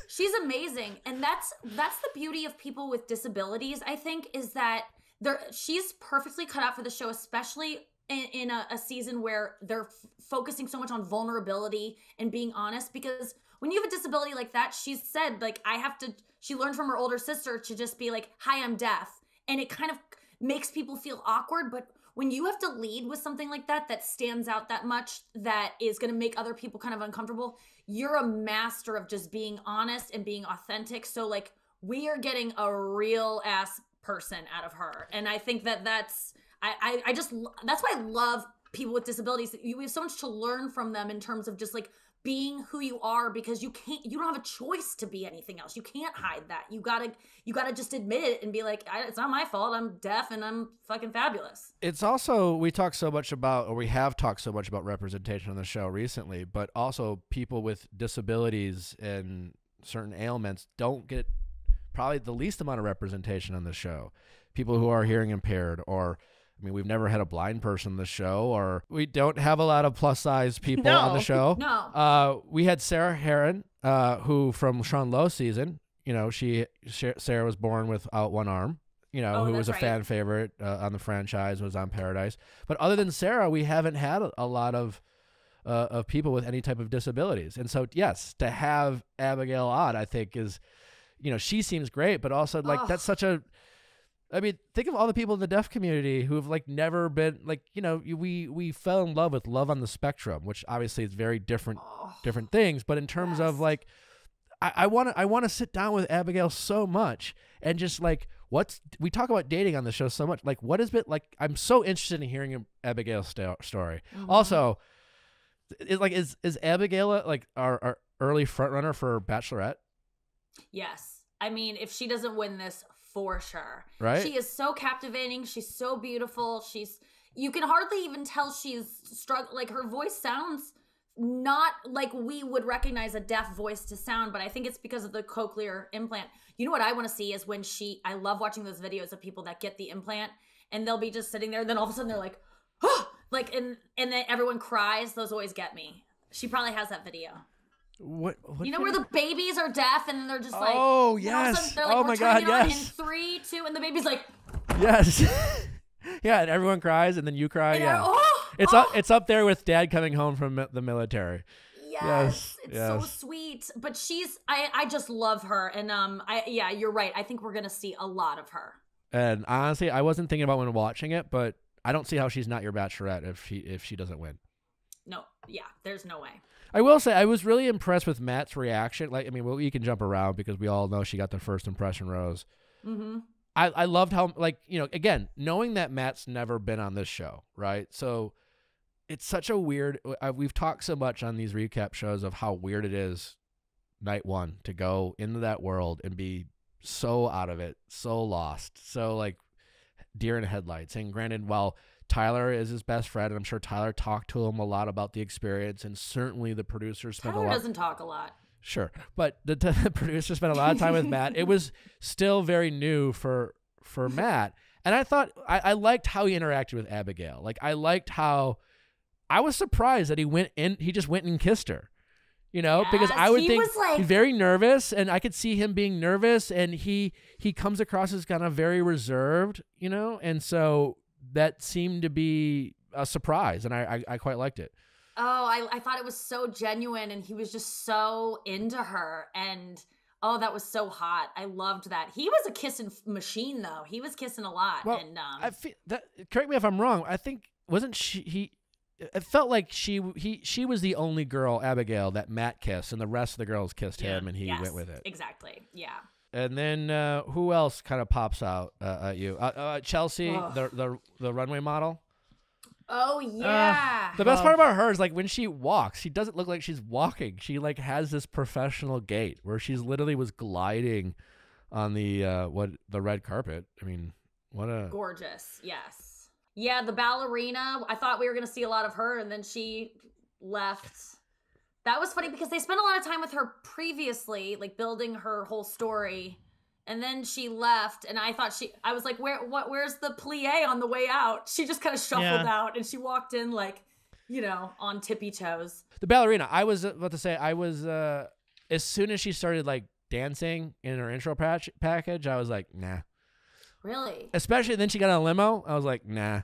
she's amazing. And that's the beauty of people with disabilities, I think, is that she's perfectly cut out for the show, especially in a season where they're focusing so much on vulnerability and being honest. Because when you have a disability like that, she said, like, she learned from her older sister to just be like, "Hi, I'm deaf." And it kind of makes people feel awkward, but when you have to lead with something like that, that stands out that much, that is going to make other people kind of uncomfortable, you're a master of just being honest and being authentic. So, like, we are getting a real ass person out of her. And I think that's why I love people with disabilities. We have so much to learn from them in terms of just like being who you are, because you don't have a choice to be anything else. You can't hide that. You gotta just admit it and be like, it's not my fault. I'm deaf and I'm fucking fabulous. It's also, we have talked so much about representation on the show recently, but also people with disabilities and certain ailments don't get probably the least amount of representation on the show. People who are hearing impaired, or, I mean, we've never had a blind person on the show, or we don't have a lot of plus-size people on the show. No. We had Sarah Heron, who from Sean Lowe's season, you know, Sarah was born without one arm, you know, who was a fan favorite on the franchise, was on Paradise. But other than Sarah, we haven't had a lot of people with any type of disabilities. And so, yes, to have Abigail on, I think, is, you know, she seems great, but also, like, that's such a... I mean, think of all the people in the deaf community who have, like, never been, like, you know, we fell in love with Love on the Spectrum, which obviously is very different things. But in terms of, like, I want to sit down with Abigail so much and just, like, we talk about dating on the show so much. Like, what has been, like, I'm so interested in hearing Abigail's story. Mm-hmm. Also, is Abigail like our early front runner for Bachelorette? Yes. I mean, if she doesn't win this, for sure. Right? She is so captivating. She's so beautiful. You can hardly even tell she's struggling. Like, her voice sounds not like we would recognize a deaf voice to sound, but I think it's because of the cochlear implant. You know what I want to see is when I love watching those videos of people that get the implant and they'll be just sitting there. Then all of a sudden they're like, oh, like, and then everyone cries. Those always get me. She probably has that video. What you know, where the babies are deaf and they're just like, oh yes, they're like, oh my god, yes, in 3, 2, and the baby's like, yes. Yeah, and everyone cries and then you cry. Yeah, oh, it's up there with dad coming home from the military. Yes, it's so sweet. But she's, I just love her. And yeah, you're right, I think we're gonna see a lot of her. And honestly, I wasn't thinking about when watching it, but I don't see how she's not your Bachelorette if she doesn't win. No, yeah, there's no way. I will say I was really impressed with Matt's reaction. Like, I mean, well, you can jump around because we all know she got the first impression rose. Mm-hmm. I loved how, like, you know, again, knowing that Matt's never been on this show, right? So it's such a weird, we've talked so much on these recap shows of how weird it is night one to go into that world and be so out of it, so lost, so like deer in headlights. And granted, while Tyler is his best friend, and I'm sure Tyler talked to him a lot about the experience, and certainly the producers spent a lot. Tyler doesn't talk a lot. Sure, but the producer spent a lot of time with Matt. It was still very new for Matt, and I thought I liked how he interacted with Abigail. Like, I liked how, I was surprised that he went in. He just went and kissed her, you know, yes, because I would think he was like, he's very nervous, and I could see him being nervous, and he comes across as kind of very reserved, you know, and so that seemed to be a surprise, and I quite liked it. Oh, I thought it was so genuine, and he was just so into her, and oh, that was so hot. I loved that. He was a kissing machine, though. He was kissing a lot. Well, and I feel that, correct me if I'm wrong, I think it felt like she was the only girl, Abigail, that Matt kissed, and the rest of the girls kissed him, and he went with it. Exactly. Yeah. And then who else kind of pops out at you? Chelsea, the runway model. Oh, yeah. The best part about her is, like, when she walks, she doesn't look like she's walking. She, like, has this professional gait where she's literally was gliding on the red carpet. I mean, what a... Gorgeous, yes. Yeah, the ballerina. I thought we were going to see a lot of her, and then she left. That was funny because they spent a lot of time with her previously, like building her whole story, and then she left. And I thought I was like, where's the plie on the way out? She just kind of shuffled out, and she walked in like, you know, on tippy toes. The ballerina. I was about to say, as soon as she started like dancing in her intro package, I was like, nah. Really? Especially then she got on a limo. I was like, nah.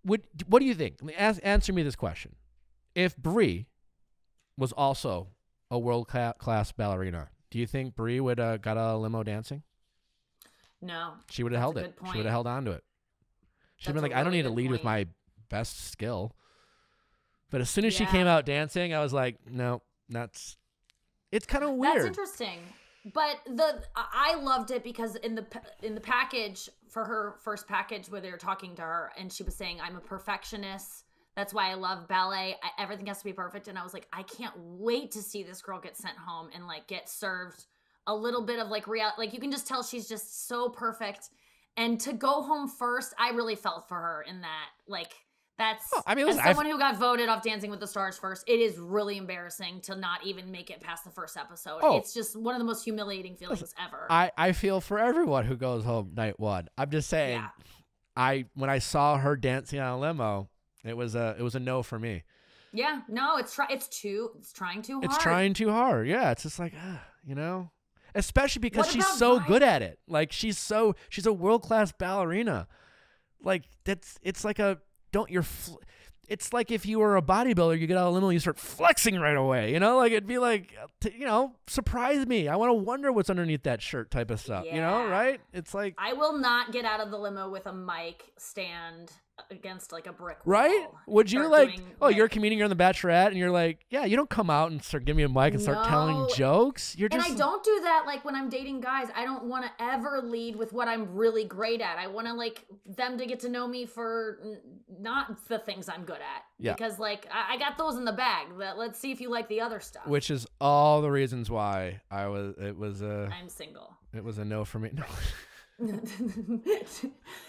What do you think? Answer me this question. If Brie was also a world-class ballerina, do you think Brie would have got a limo dancing? No. She would have held it. She would have held on to it. She'd been like, I don't need to lead with my best skill. But as soon as she came out dancing, I was like, no, that's... It's kind of weird. That's interesting. But I loved it because in the package, for her first package, where they were talking to her and she was saying, I'm a perfectionist. That's why I love ballet. Everything has to be perfect. And I was like, I can't wait to see this girl get sent home and like get served a little bit of like reality. Like, you can just tell she's just so perfect. And to go home first, I really felt for her in that. Like, that's, well, I mean, listen, as someone who got voted off Dancing with the Stars first, it is really embarrassing to not even make it past the first episode. Oh, it's just one of the most humiliating feelings ever. I feel for everyone who goes home night one. I'm just saying, when I saw her dancing on a limo, it was a no for me. Yeah, no, it's trying too hard. It's trying too hard. Yeah, it's just like, you know, especially because she's so good at it. Like, she's a world-class ballerina. Like, it's like a... it's like if you were a bodybuilder, you get out of a limo, you start flexing right away, you know, like it'd be like, you know, surprise me. I want to wonder what's underneath that shirt type of stuff, you know, right? It's like, I will not get out of the limo with a mic stand against like a brick wall. Right? Would you like, oh, you're a comedian, you're on The Bachelorette, and you're like, yeah, you don't come out and start giving me a mic and start telling jokes. You're just. And I don't do that. Like when I'm dating guys, I don't want to ever lead with what I'm really great at. I want to like them to get to know me for not the things I'm good at. Yeah. Because like I got those in the bag. Let's see if you like the other stuff. Which is all the reasons why I was. It was a. I'm single. It was a no for me. No.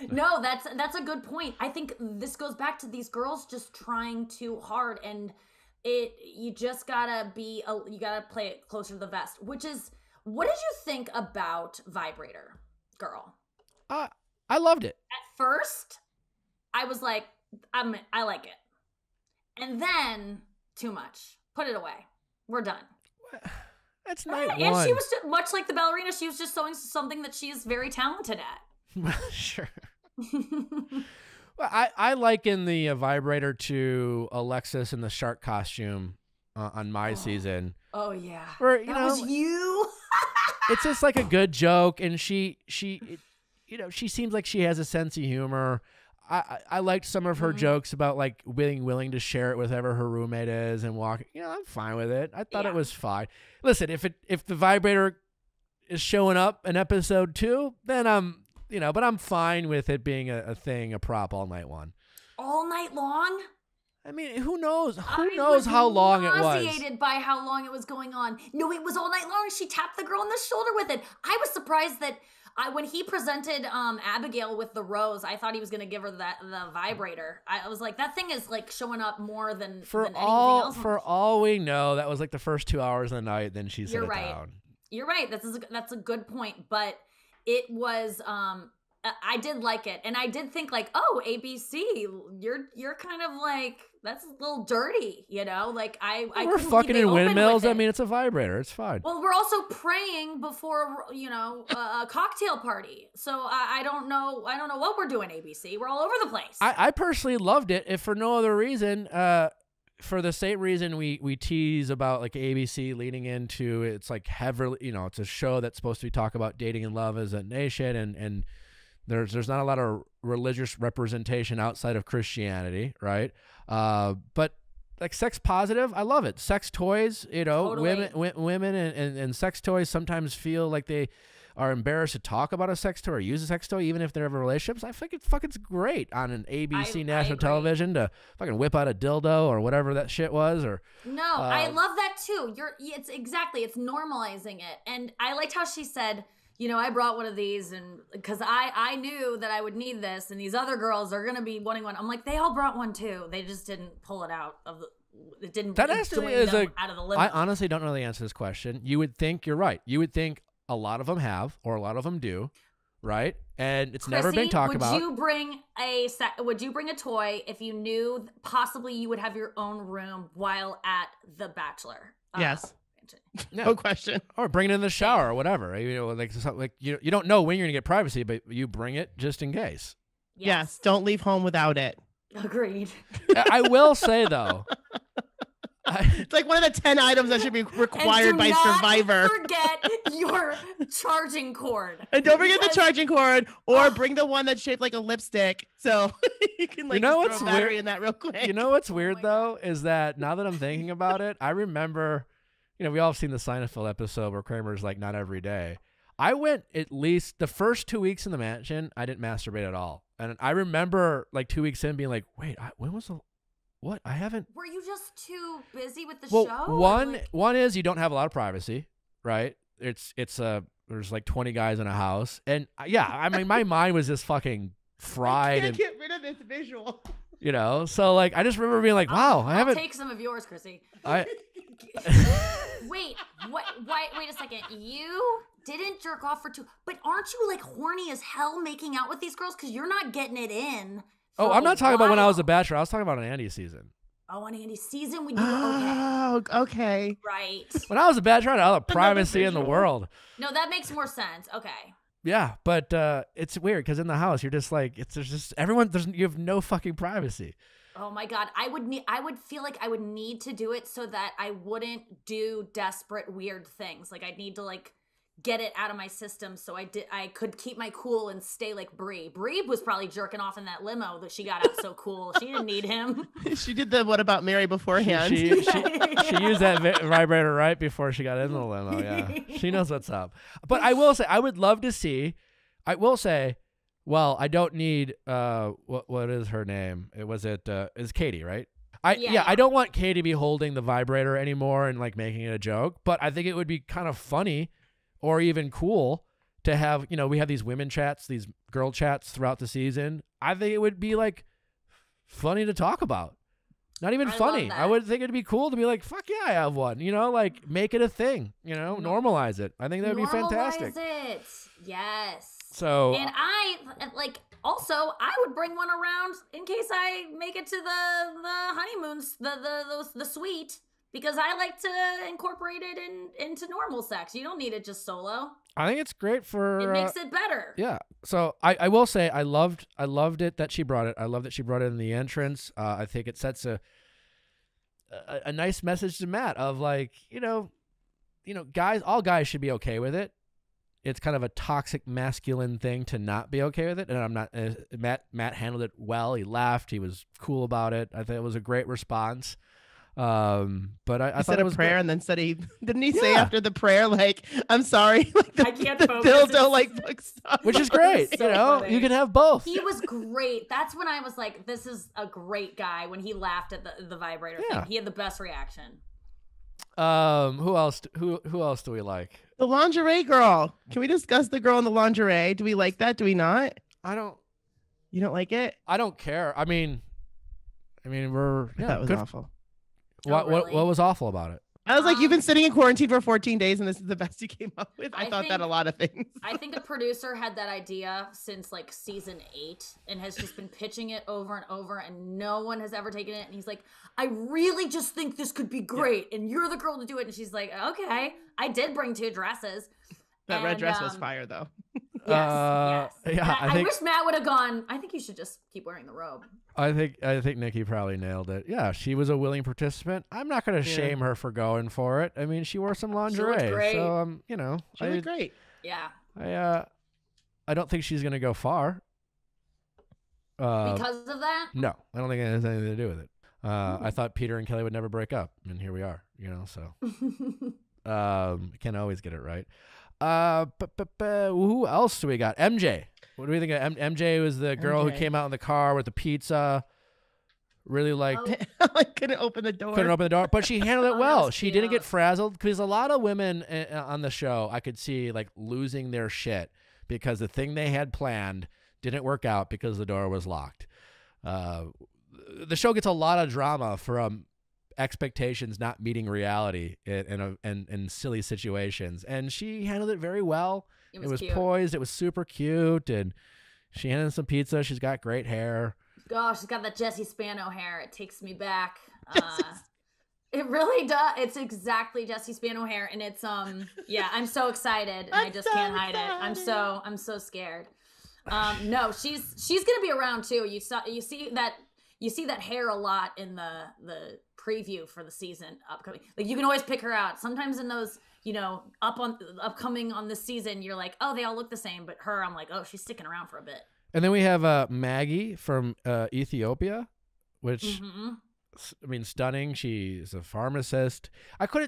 No, that's a good point. I think this goes back to these girls just trying too hard, and you just gotta be you gotta play it closer to the vest. Which is, what did you think about Vibrator Girl? I loved it. At first, I was like, I like it, and then too much. Put it away. We're done. That's night one. And she was just, much like the ballerina, she was just showing something that she is very talented at. Sure. Well, I liken the vibrator to Alexis in the shark costume on my season. Oh yeah, where, that was you. It's just like a good joke, and she seems like she has a sense of humor. I liked some of her jokes about like being willing to share it with whoever her roommate is and walking. You know, I'm fine with it. I thought it was fine. Listen, if the vibrator is showing up in episode 2, then I'm but I'm fine with it being a thing, a prop all night long. All night long? I mean, who knows? Who knows how long it was? I was nauseated by how long it was going on. No, it was all night long. She tapped the girl on the shoulder with it. I was surprised that. When he presented Abigail with the rose, I thought he was going to give her the vibrator. I was like, that thing is like showing up more than anything else. For all we know, that was like the first 2 hours of the night. Then she set it down. You're right. That's a good point. But it was, I did like it, and I did think like, oh, ABC, you're kind of like, that's a little dirty, Like I we're fucking in windmills. I mean, it's a vibrator. It's fine. Well, we're also praying before a cocktail party. So I don't know. I don't know what we're doing. ABC, we're all over the place. I personally loved it, if for no other reason, for the same reason we tease about like ABC leading into it's like heavily, it's a show that's supposed to be talk about dating and love as a nation, and there's not a lot of religious representation outside of Christianity, right? But like sex positive, I love it. Sex toys, totally. women and sex toys sometimes feel like they are embarrassed to talk about a sex toy or use a sex toy, even if they're in relationships. I think it's great on an ABC national television to fucking whip out a dildo or whatever that shit was. Or no, I love that too. It's normalizing it, and I liked how she said, I brought one of these and because I knew that I would need this, and these other girls are going to be wanting one. I'm like, they all brought one too. They just didn't pull it out of the, it didn't. That actually is a, out of the limit. I honestly don't really answer this question. You would think you're right. You would think a lot of them have, or a lot of them do. Right. And it's Chrissy, never been talked about. Would you bring a toy if you knew possibly you would have your own room while at The Bachelor? Yes. Yeah. No question. Or bring it in the shower or whatever. Like you don't know when you're gonna get privacy, but you bring it just in case. Yes, don't leave home without it. Agreed. I will say though, it's like one of the 10 items that should be required by Survivor. Forget your charging cord. And don't forget the charging cord, or bring the one that's shaped like a lipstick, so you can like throw a battery in that real quick. You know what's weird though is that now that I'm thinking about it, I remember. We all have seen the Seinfeld episode where Kramer's like, not every day. I went at least the first 2 weeks in the mansion, I didn't masturbate at all. And I remember like 2 weeks in being like, wait, when was the, what? I haven't. Were you just too busy with the show? One is you don't have a lot of privacy, right? There's like 20 guys in a house. And yeah, I mean, my mind was just fucking fried. I can't get rid of this visual. So like, I just remember being like, wow, I haven't. I'll take some of yours, Chrissy. Wait, what? Wait a second. You didn't jerk off for two, but aren't you like horny as hell making out with these girls? Because you're not getting it in. Oh, I'm not talking about when I was a bachelor. I was talking about an Andy season. Oh, on Andy's season when you okay. Right. When I was a bachelor, I had all the privacy in the world. No, that makes more sense. Okay. Yeah, but it's weird because in the house you're just like you have no fucking privacy. Oh my God, I would feel like I would need to do it so that I wouldn't do desperate weird things. Like I'd need to like get it out of my system so I could keep my cool and stay like Brie. Brie was probably jerking off in that limo that she got out so cool. She didn't need him. She did the What About Mary beforehand. She used that vibrator right before she got in the limo. Yeah, she knows what's up. But I will say, I would love to see, well, I don't need, what is her name? Is Katie, right? Yeah, I don't want Katie to be holding the vibrator anymore and like making it a joke, but I think it would be kind of funny or even cool to have, you know, we have these women chats, these girl chats throughout the season. I think it would be like funny to talk about. Not even funny. I would think it'd be cool to be like, fuck yeah, I have one, you know, like make it a thing, you know, normalize it. I think that would be fantastic. Normalize it. Yes. So, and I like, also, I would bring one around in case I make it to the honeymoons, the suite, because I like to incorporate it into normal sex. You don't need it just solo. I think it's great for. It makes it better. Yeah. So I will say I loved it that she brought it. I love that she brought it in the entrance. I think it sets a nice message to Matt of like, you know, guys, all guys should be okay with it. It's kind of a toxic masculine thing to not be okay with it. And I'm not, Matt handled it well. He laughed. He was cool about it. I think it was a great response. But I thought it was prayer good. And then said didn't he say after the prayer, like, I'm sorry, like the dildo like books, which is great. So you know, funny. You can have both. He was great. That's when I was like, this is a great guy when he laughed at the vibrator thing. He had the best reaction. Who else do we like? The lingerie girl. Can we discuss the girl in the lingerie? Do we like that? Do we not? You don't like it? I don't care. I mean, that was awful. What was awful about it? I was like, you've been sitting in quarantine for 14 days and this is the best you came up with. I thought that a lot of things. I think the producer had that idea since like season 8 and has just been pitching it over and over and no one has ever taken it. And he's like, I really just think this could be great. Yeah. And you're the girl to do it. And she's like, okay, I did bring 2 dresses. That red dress was fire though. Yes. Yeah, I wish Matt would have gone, I think you should just keep wearing the robe. I think Nikki probably nailed it. Yeah, she was a willing participant. I'm not going to shame her for going for it. I mean, she wore some lingerie. So, you know. She looked great. Yeah. I don't think she's going to go far. Because of that? No, I don't think it has anything to do with it. I thought Peter and Kelly would never break up, and here we are, you know, so. Can't always get it right. Who else do we got? MJ. What do we think of MJ? Was the girl who came out in the car with the pizza? Really like couldn't open the door, but she handled it well. She didn't get frazzled because a lot of women on the show I could see like losing their shit because the thing they had planned didn't work out because the door was locked. The show gets a lot of drama from expectations not meeting reality in silly situations, and she handled it very well. It was poised. It was super cute, and she handed some pizza. She's got great hair. Gosh, she's got that Jesse Spano hair. It takes me back. It really does. It's exactly Jesse Spano hair, and it's I'm so excited, and I just can't hide it. I'm so scared. No, she's gonna be around too. You see that hair a lot in the preview for the season upcoming. Like you can always pick her out. Sometimes in those. You know, upcoming on this season, you're like, oh, they all look the same. But her, I'm like, oh, she's sticking around for a bit. And then we have Maggie from Ethiopia, which, I mean, stunning. She's a pharmacist.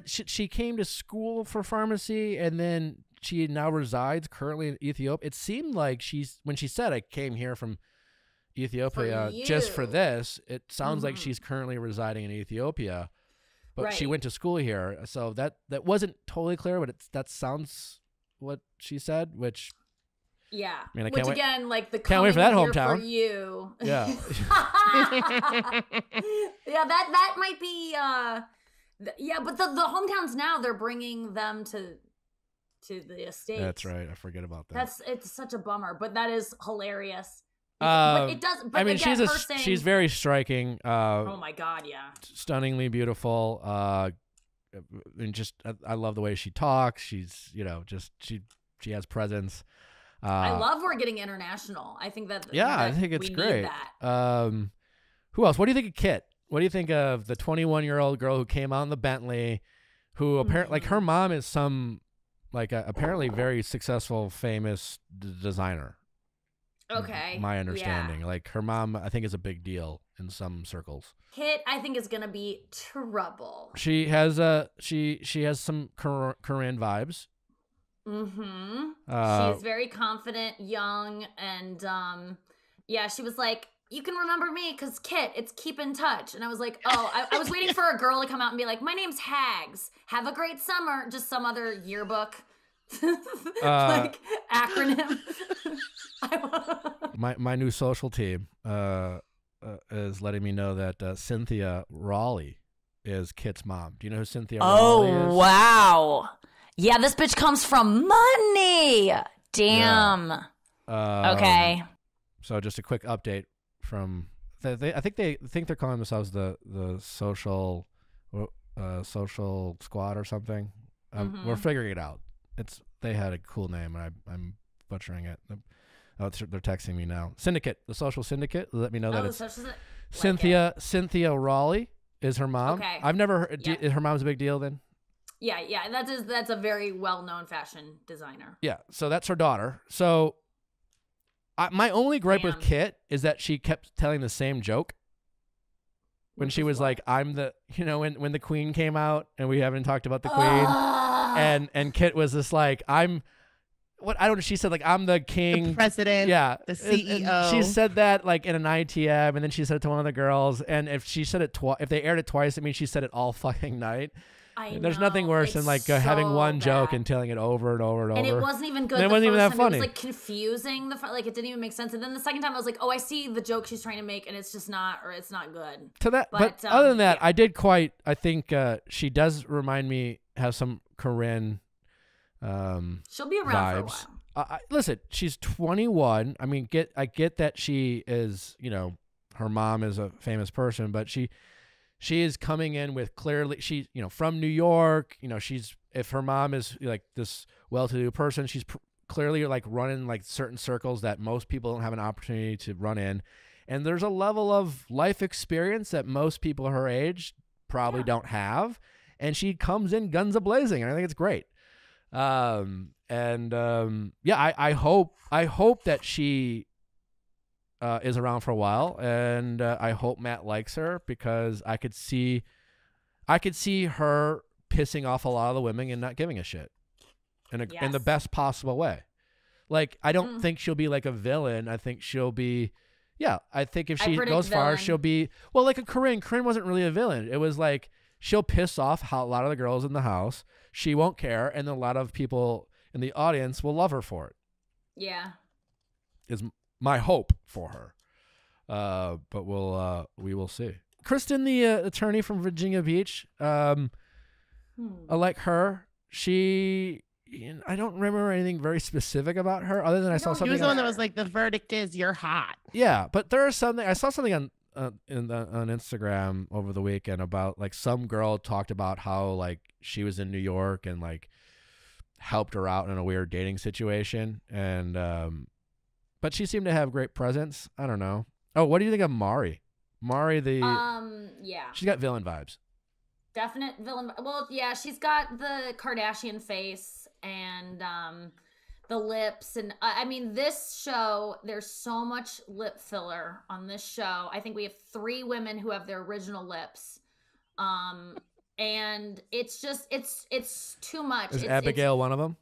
She came to school for pharmacy, and then she now resides currently in Ethiopia. It seemed like when she said, I came here from Ethiopia just for this, it sounds like she's currently residing in Ethiopia. But she went to school here, so that wasn't totally clear, but that sounds what she said, which I mean, can't wait for that hometown. For you, that might be but the hometowns now they're bringing them to the estate. That's right, I forget about that. It's such a bummer, but that is hilarious. But it does. But I mean, again, she's very striking. Oh my God, yeah. Stunningly beautiful. And just I love the way she talks. She's she has presence. I love we're getting international. I think that I think it's great. Who else? What do you think of Kit? What do you think of the 21-year-old girl who came out in the Bentley, who apparently like her mom is some like apparently very successful, famous designer. Okay. My understanding. Yeah. Like her mom, I think, is a big deal in some circles. Kit, I think, is gonna be trouble. She has she has some Corinne vibes. Mm-hmm. She's very confident, young, and yeah, she was like, you can remember me because Kit, it's keep in touch. And I was like, oh, I was waiting for a girl to come out and be like, my name's Hags. Have a great summer. Just some other yearbook like acronym. my new social team is letting me know that Cynthia Raleigh is Kit's mom. Do you know who Cynthia Raleigh is? Oh, wow. Yeah, this bitch comes from money. Damn. Yeah. Okay. So just a quick update from I think they're calling themselves the social squad or something. Mm-hmm. We're figuring it out. They had a cool name, and I'm butchering it. Oh, they're texting me now. Syndicate, the social syndicate. Let me know that it's Cynthia. Like it. Cynthia Raleigh is her mom. Okay. I've never heard. Yeah. Her mom's a big deal then. Yeah, yeah, that's a very well-known fashion designer. Yeah, so that's her daughter. So my only gripe with Kit is that she kept telling the same joke when she was like, I'm the, you know, when the Queen came out and we haven't talked about the Queen, and Kit was just like, I'm, what, I don't know, she said like, I'm the king. The president, yeah, the CEO. And she said that like in an ITM, and then she said it to one of the girls, and if she said it if they aired it twice, it means she said it all fucking night. There's nothing worse than like having one joke and telling it over and over and over. And it wasn't even good. And it wasn't even that funny. It was like confusing. Like it didn't even make sense. And then the second time I was like, oh, I see the joke she's trying to make, and it's just not, or it's not good. To that, but other than that, yeah. I think she does remind me have some Corinne. She'll be around vibes. For a while. Listen, she's 21. I mean, I get that she is, you know, her mom is a famous person, but she is coming in with clearly she, you know, from New York, you know, she's, if her mom is like this well-to-do person, she's clearly like running like certain circles that most people don't have an opportunity to run in. And there's a level of life experience that most people her age probably don't have. And she comes in guns a-blazing, and I think it's great. Yeah, I hope that she is around for a while, and I hope Matt likes her, because I could see her pissing off a lot of the women and not giving a shit in the best possible way. Like, I don't think she'll be like a villain. I think she'll be, yeah. I think if she goes far, she'll be like a Corinne. Corinne wasn't really a villain. It was like she'll piss off a lot of the girls in the house. She won't care, and a lot of people in the audience will love her for it. Yeah, is my hope for her, but we will see. Kristen, the attorney from Virginia Beach, I like her. She, I don't remember anything very specific about her other than I saw something. She was the one that was like, the verdict is you're hot. Yeah, but there is something. I saw something on Instagram over the weekend about like some girl talked about how like she was in New York and like helped her out in a weird dating situation, and but she seemed to have great presence. I don't know. Oh, what do you think of Mari? Mari, the yeah, she's got villain vibes. Definite villain. Well, yeah, she's got the Kardashian face and the lips, and I mean, this show, there's so much lip filler on this show. I think we have 3 women who have their original lips, and it's just it's too much. Is Abigail one of them?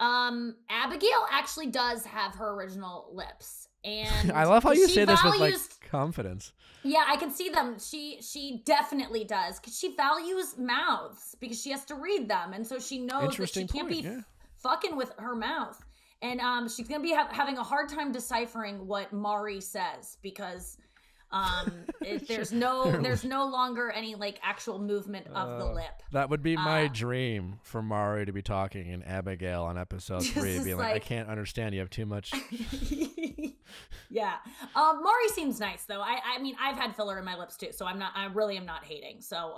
Abigail actually does have her original lips, and I love how you say this with like confidence. Yeah, I can see them. She definitely does, because she values mouths, because she has to read them, and so she knows that she can't be fucking with her mouth, and she's gonna be having a hard time deciphering what Mari says, because there's no longer any like actual movement of the lip. That would be my dream, for Mari to be talking and Abigail on episode 3 being like, I can't understand, you have too much. Yeah. Mari seems nice though. I mean, I've had filler in my lips too, so I really am not hating. So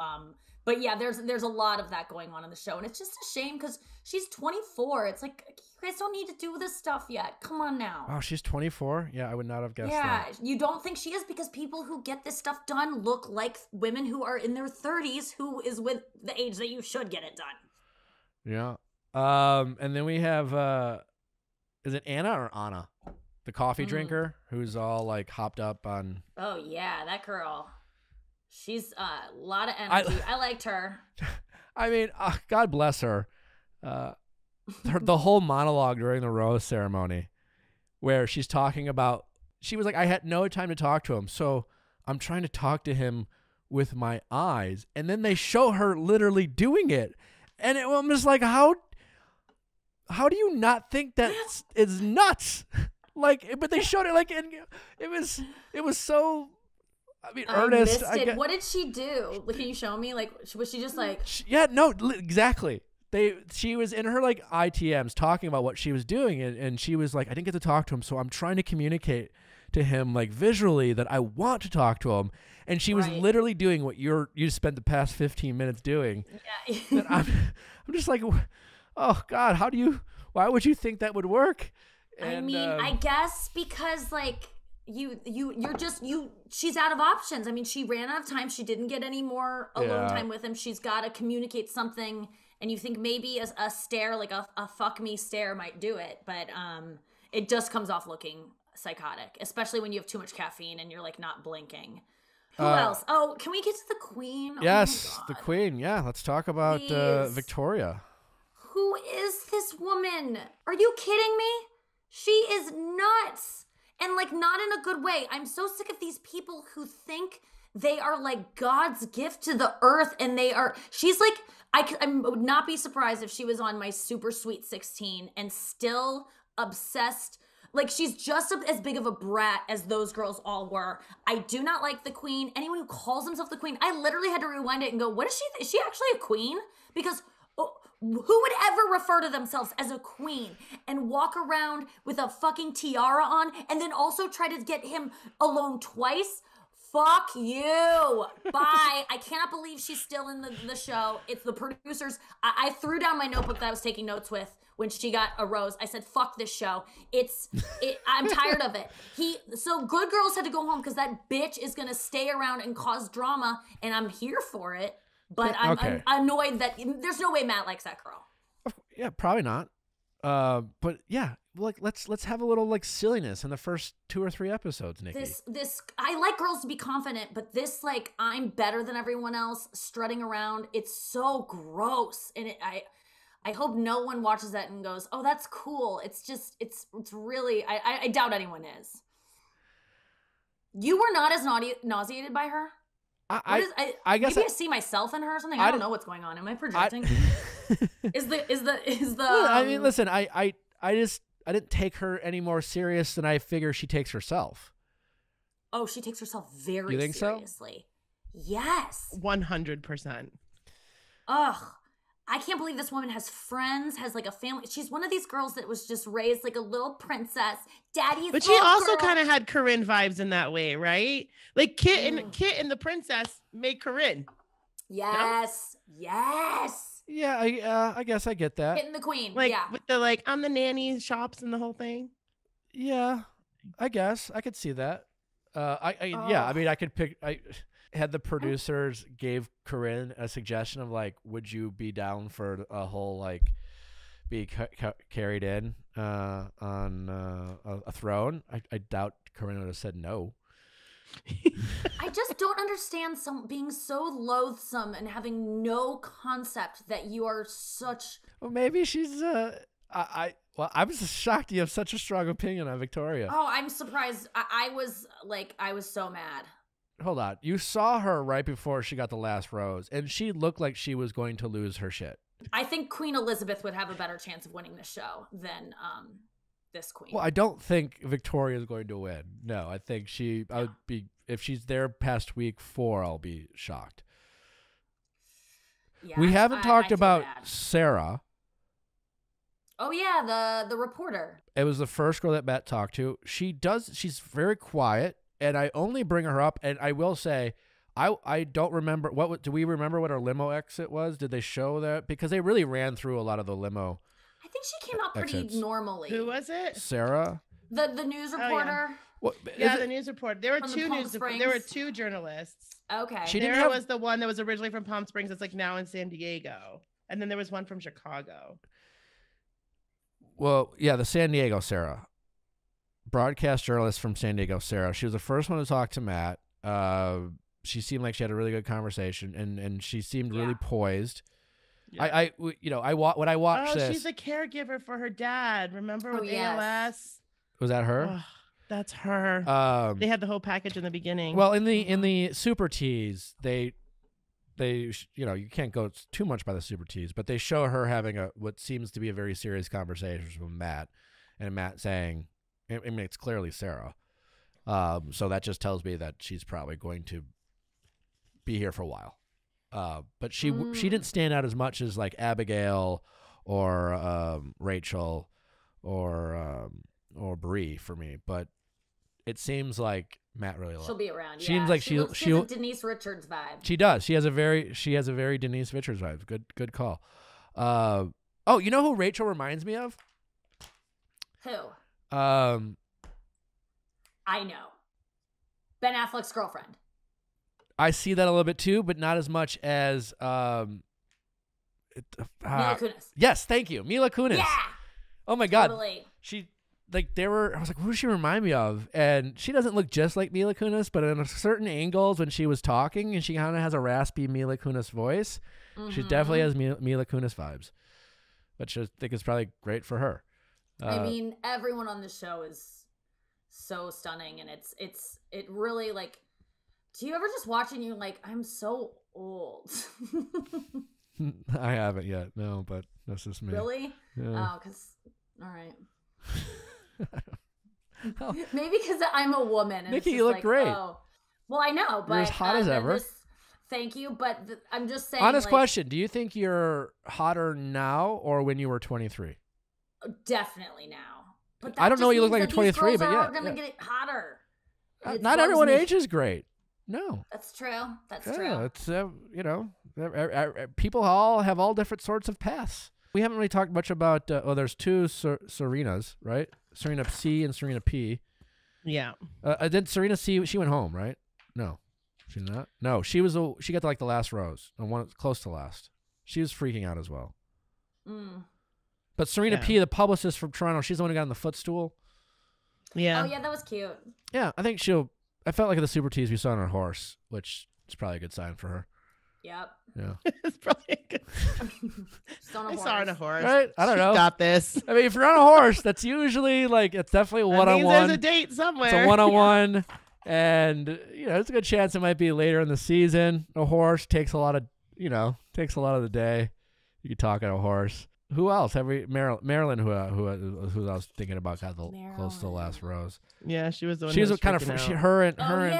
but yeah, there's a lot of that going on in the show, and it's just a shame because she's 24. It's like, you guys don't need to do this stuff yet. Come on now. Oh, she's 24? Yeah, I would not have guessed that. You don't think she is, because people who get this stuff done look like women who are in their 30s, who is with the age that you should get it done. Yeah. And then we have, is it Anna or Anna? The coffee drinker who's all like hopped up on. Oh yeah, that girl. She's a lot of energy. I liked her. I mean, God bless her. The whole monologue during the rose ceremony where she's talking about, she was like, I had no time to talk to him. So I'm trying to talk to him with my eyes. And then they show her literally doing it. And I'm just like, how do you not think that's it's nuts? Like, but they showed it like, and it was so, I mean, earnest. What did she do? Can you show me? Like, was she just like? Yeah, no, exactly. She was in her like ITMs talking about what she was doing, and she was like, I didn't get to talk to him, so I'm trying to communicate to him like visually that I want to talk to him, and she was literally doing what you spent the past 15 minutes doing. Yeah. And I'm just like, oh God, why would you think that would work? And, I mean, I guess because like. She's out of options. I mean, she ran out of time. She didn't get any more alone time with him. She's got to communicate something. And you think maybe a stare, like a fuck me stare might do it. But it just comes off looking psychotic, especially when you have too much caffeine and you're like not blinking. Who else? Oh, can we get to the queen? Yes, the queen. Yeah, let's talk about Victoria. Who is this woman? Are you kidding me? She is nuts. And, like, not in a good way. I'm so sick of these people who think they are, like, God's gift to the earth. And they are – she's, like – I would not be surprised if she was on my Super Sweet 16 and still obsessed. Like, she's just as big of a brat as those girls all were. I do not like the queen. Anyone who calls himself the queen – I literally had to rewind it and go, what is she? Is she actually a queen? Because – who would ever refer to themselves as a queen and walk around with a fucking tiara on and then also try to get him alone twice? Fuck you. Bye. I cannot believe she's still in the show. It's the producers. I threw down my notebook that I was taking notes with when she got a rose. I said, fuck this show. I'm tired of it. So good girls had to go home because that bitch is going to stay around and cause drama, and I'm here for it. But I'm annoyed that there's no way Matt likes that girl. Yeah, probably not. But yeah, like let's have a little like silliness in the first 2 or 3 episodes, Nikki. This I like girls to be confident, but this like I'm better than everyone else strutting around. It's so gross, and I hope no one watches that and goes, oh, that's cool. It's just it's really I doubt anyone is. You were not as nauseated by her. I guess maybe I see myself in her or something. I don't know what's going on. Am I projecting? Well, I mean, listen, I didn't take her any more serious than I figure she takes herself. Oh, she takes herself very seriously. So? Yes. 100%. Ugh. I can't believe this woman has friends, has like a family. She's one of these girls that was just raised like a little princess. Daddy's But she also kind of had Corinne vibes in that way, right? Like Kit and the princess made Corinne. Yes. You know? Yes. Yeah, I guess I get that. Kit and the queen. Like, yeah. With the like on the nanny shops and the whole thing. Yeah. I guess I could see that. Yeah, I mean I could pick had the producers gave Corinne a suggestion of like, would you be down for a whole like be carried in on a throne? I doubt Corinne would have said no. I just don't understand being so loathsome and having no concept that you are such. Well, maybe she's well, I was shocked you have such a strong opinion on Victoria. Oh, I'm surprised. I was like, I was so mad. Hold on. You saw her right before she got the last rose, and she looked like she was going to lose her shit. I think Queen Elizabeth would have a better chance of winning the show than this queen. Well, I don't think Victoria is going to win. No, I think I would be, if she's there past week 4, I'll be shocked. Yeah, we haven't talked about Sarah. Oh yeah, the reporter. It was the first girl that Matt talked to. She's very quiet. And I only bring her up, and I will say, I don't remember do we remember what our limo exit was? Did they show that? Because they really ran through a lot of the limo. I think she came out pretty normally. Who was it? Sarah. The news reporter. Oh, yeah. What, yeah, the news reporter. There were two there were two journalists. Okay. Sarah was the one that was originally from Palm Springs. It's like now in San Diego, and then there was one from Chicago. Well, yeah, the San Diego Sarah. Broadcast journalist from San Diego Sarah. She was the first one to talk to Matt. She seemed like she had a really good conversation, and she seemed really poised. Yeah. I watched this. She's a caregiver for her dad. Remember with ALS? Was that her? Oh, that's her. They had the whole package in the beginning. Well, in the super tease, they you can't go too much by the super tease, but they show her having a what seems to be a very serious conversation with Matt, and Matt saying, I mean, it's clearly Sarah. So that just tells me that she's probably going to be here for a while. But she didn't stand out as much as like Abigail or Rachel or Bree for me. But it seems like Matt really likes. She'll be around. Seems like she has a Denise Richards vibe. She does. She has a very Denise Richards vibe. Good call. Oh, you know who Rachel reminds me of? Who? I know. Ben Affleck's girlfriend. I see that a little bit too, but not as much as Mila Kunis. Yes, thank you. Mila Kunis. Yeah. Oh my God. Totally. She I was like, who does she remind me of? And she doesn't look just like Mila Kunis, but in certain angles when she was talking and she kind of has a raspy Mila Kunis voice, she definitely has Mila Kunis vibes. Which I think is probably great for her. I mean, everyone on the show is so stunning, and it really like. Do you ever just watch and you're like, I'm so old? I haven't yet, no, but that's just me. Really? Yeah. Oh, because all right. Oh. Maybe because I'm a woman. And Nikki, you look like, great. Oh. Well, I know, but you're as hot as ever. Just, thank you, but I'm just saying. Honest like, question: do you think you're hotter now or when you were 23? Definitely now, but I don't know what you look like at 23. But yeah, gonna get it hotter. Not everyone ages great. No, that's true. That's true. It's people all have all different sorts of paths. We haven't really talked much about. Oh, there's two Serenas, right? Serena C and Serena P. Yeah. Then Serena C, she went home, right? No, she did not. No, she was. She got to like the last rose, and one close to last. She was freaking out as well. Mm. But Serena P, the publicist from Toronto, she's the one who got on the footstool. Yeah. Oh, yeah, that was cute. Yeah, I think I felt like the super tease we saw on her horse, which is probably a good sign for her. Yep. Yeah. It's probably a good sign. I saw her on a horse. Right? I don't know. She got this. I mean, if you're on a horse, that's usually like, it's definitely a one-on-one. There's a date somewhere. It's a one-on-one. Yeah. And, there's a good chance it might be later in the season. A horse takes a lot of, takes a lot of the day. You could talk on a horse. Who else? Marilyn, who I was thinking about, got close to the last rose. Yeah, she was the one. She was kind of she came out of nowhere.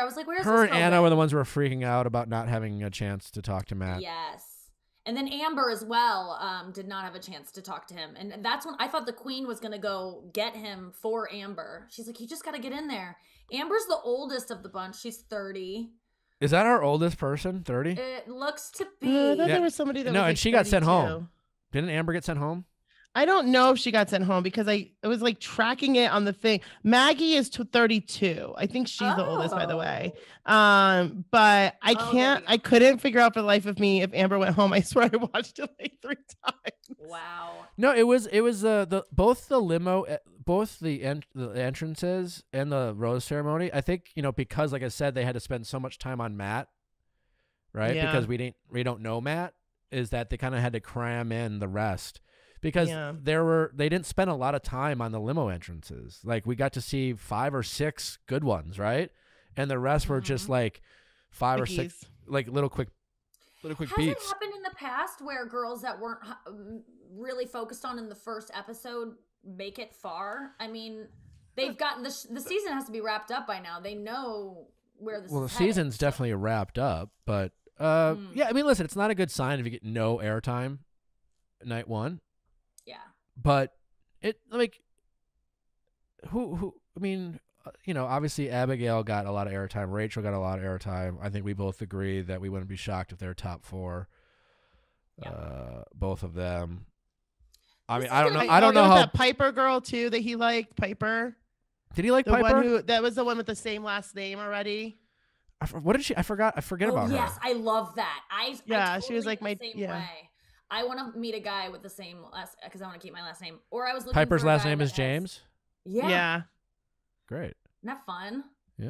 I was like, where's her? Her and Anna were the ones who were freaking out about not having a chance to talk to Matt. Yes, and then Amber as well did not have a chance to talk to him, and that's when I thought the Queen was gonna go get him for Amber. She's like, you just gotta get in there. Amber's the oldest of the bunch. She's 30. Is that our oldest person? 30. It looks to be. I thought there was somebody that. No, was like and she 32. Got sent home. Didn't Amber get sent home? I don't know if she got sent home because it was like tracking it on the thing. Maggie is 32. I think she's the oldest, by the way. But I can't. I couldn't figure out for the life of me if Amber went home. I swear I watched it like 3 times. Wow. No, it was both the limo, both the entrances and the rose ceremony. I think because like I said, they had to spend so much time on Matt, right? Yeah. Because we don't know Matt. Is that they kind of had to cram in the rest because they didn't spend a lot of time on the limo entrances. Like we got to see 5 or 6 good ones, right? And the rest were just like 5 or 6 like little quick beats. Has it happened in the past where girls that weren't really focused on in the first episode make it far? I mean, they've gotten the season has to be wrapped up by now. They know where this. Well, the season's definitely wrapped up, but. Yeah, I mean, listen, it's not a good sign if you get no airtime night one. Yeah. But it, like, I mean, obviously Abigail got a lot of airtime. Rachel got a lot of airtime. I think we both agree that we wouldn't be shocked if they're top 4, both of them. I mean, I don't know how. That Piper girl, too, that he liked, Piper. Did he like Piper? That was the one with the same last name already. What did she? I forget about her. Yes, I love that. I totally she was like my same way. I want to meet a guy with the same last, because I want to keep my last name. Or I was looking Piper's for last name is James. Yeah. Yeah. Great. Isn't that fun? Yeah.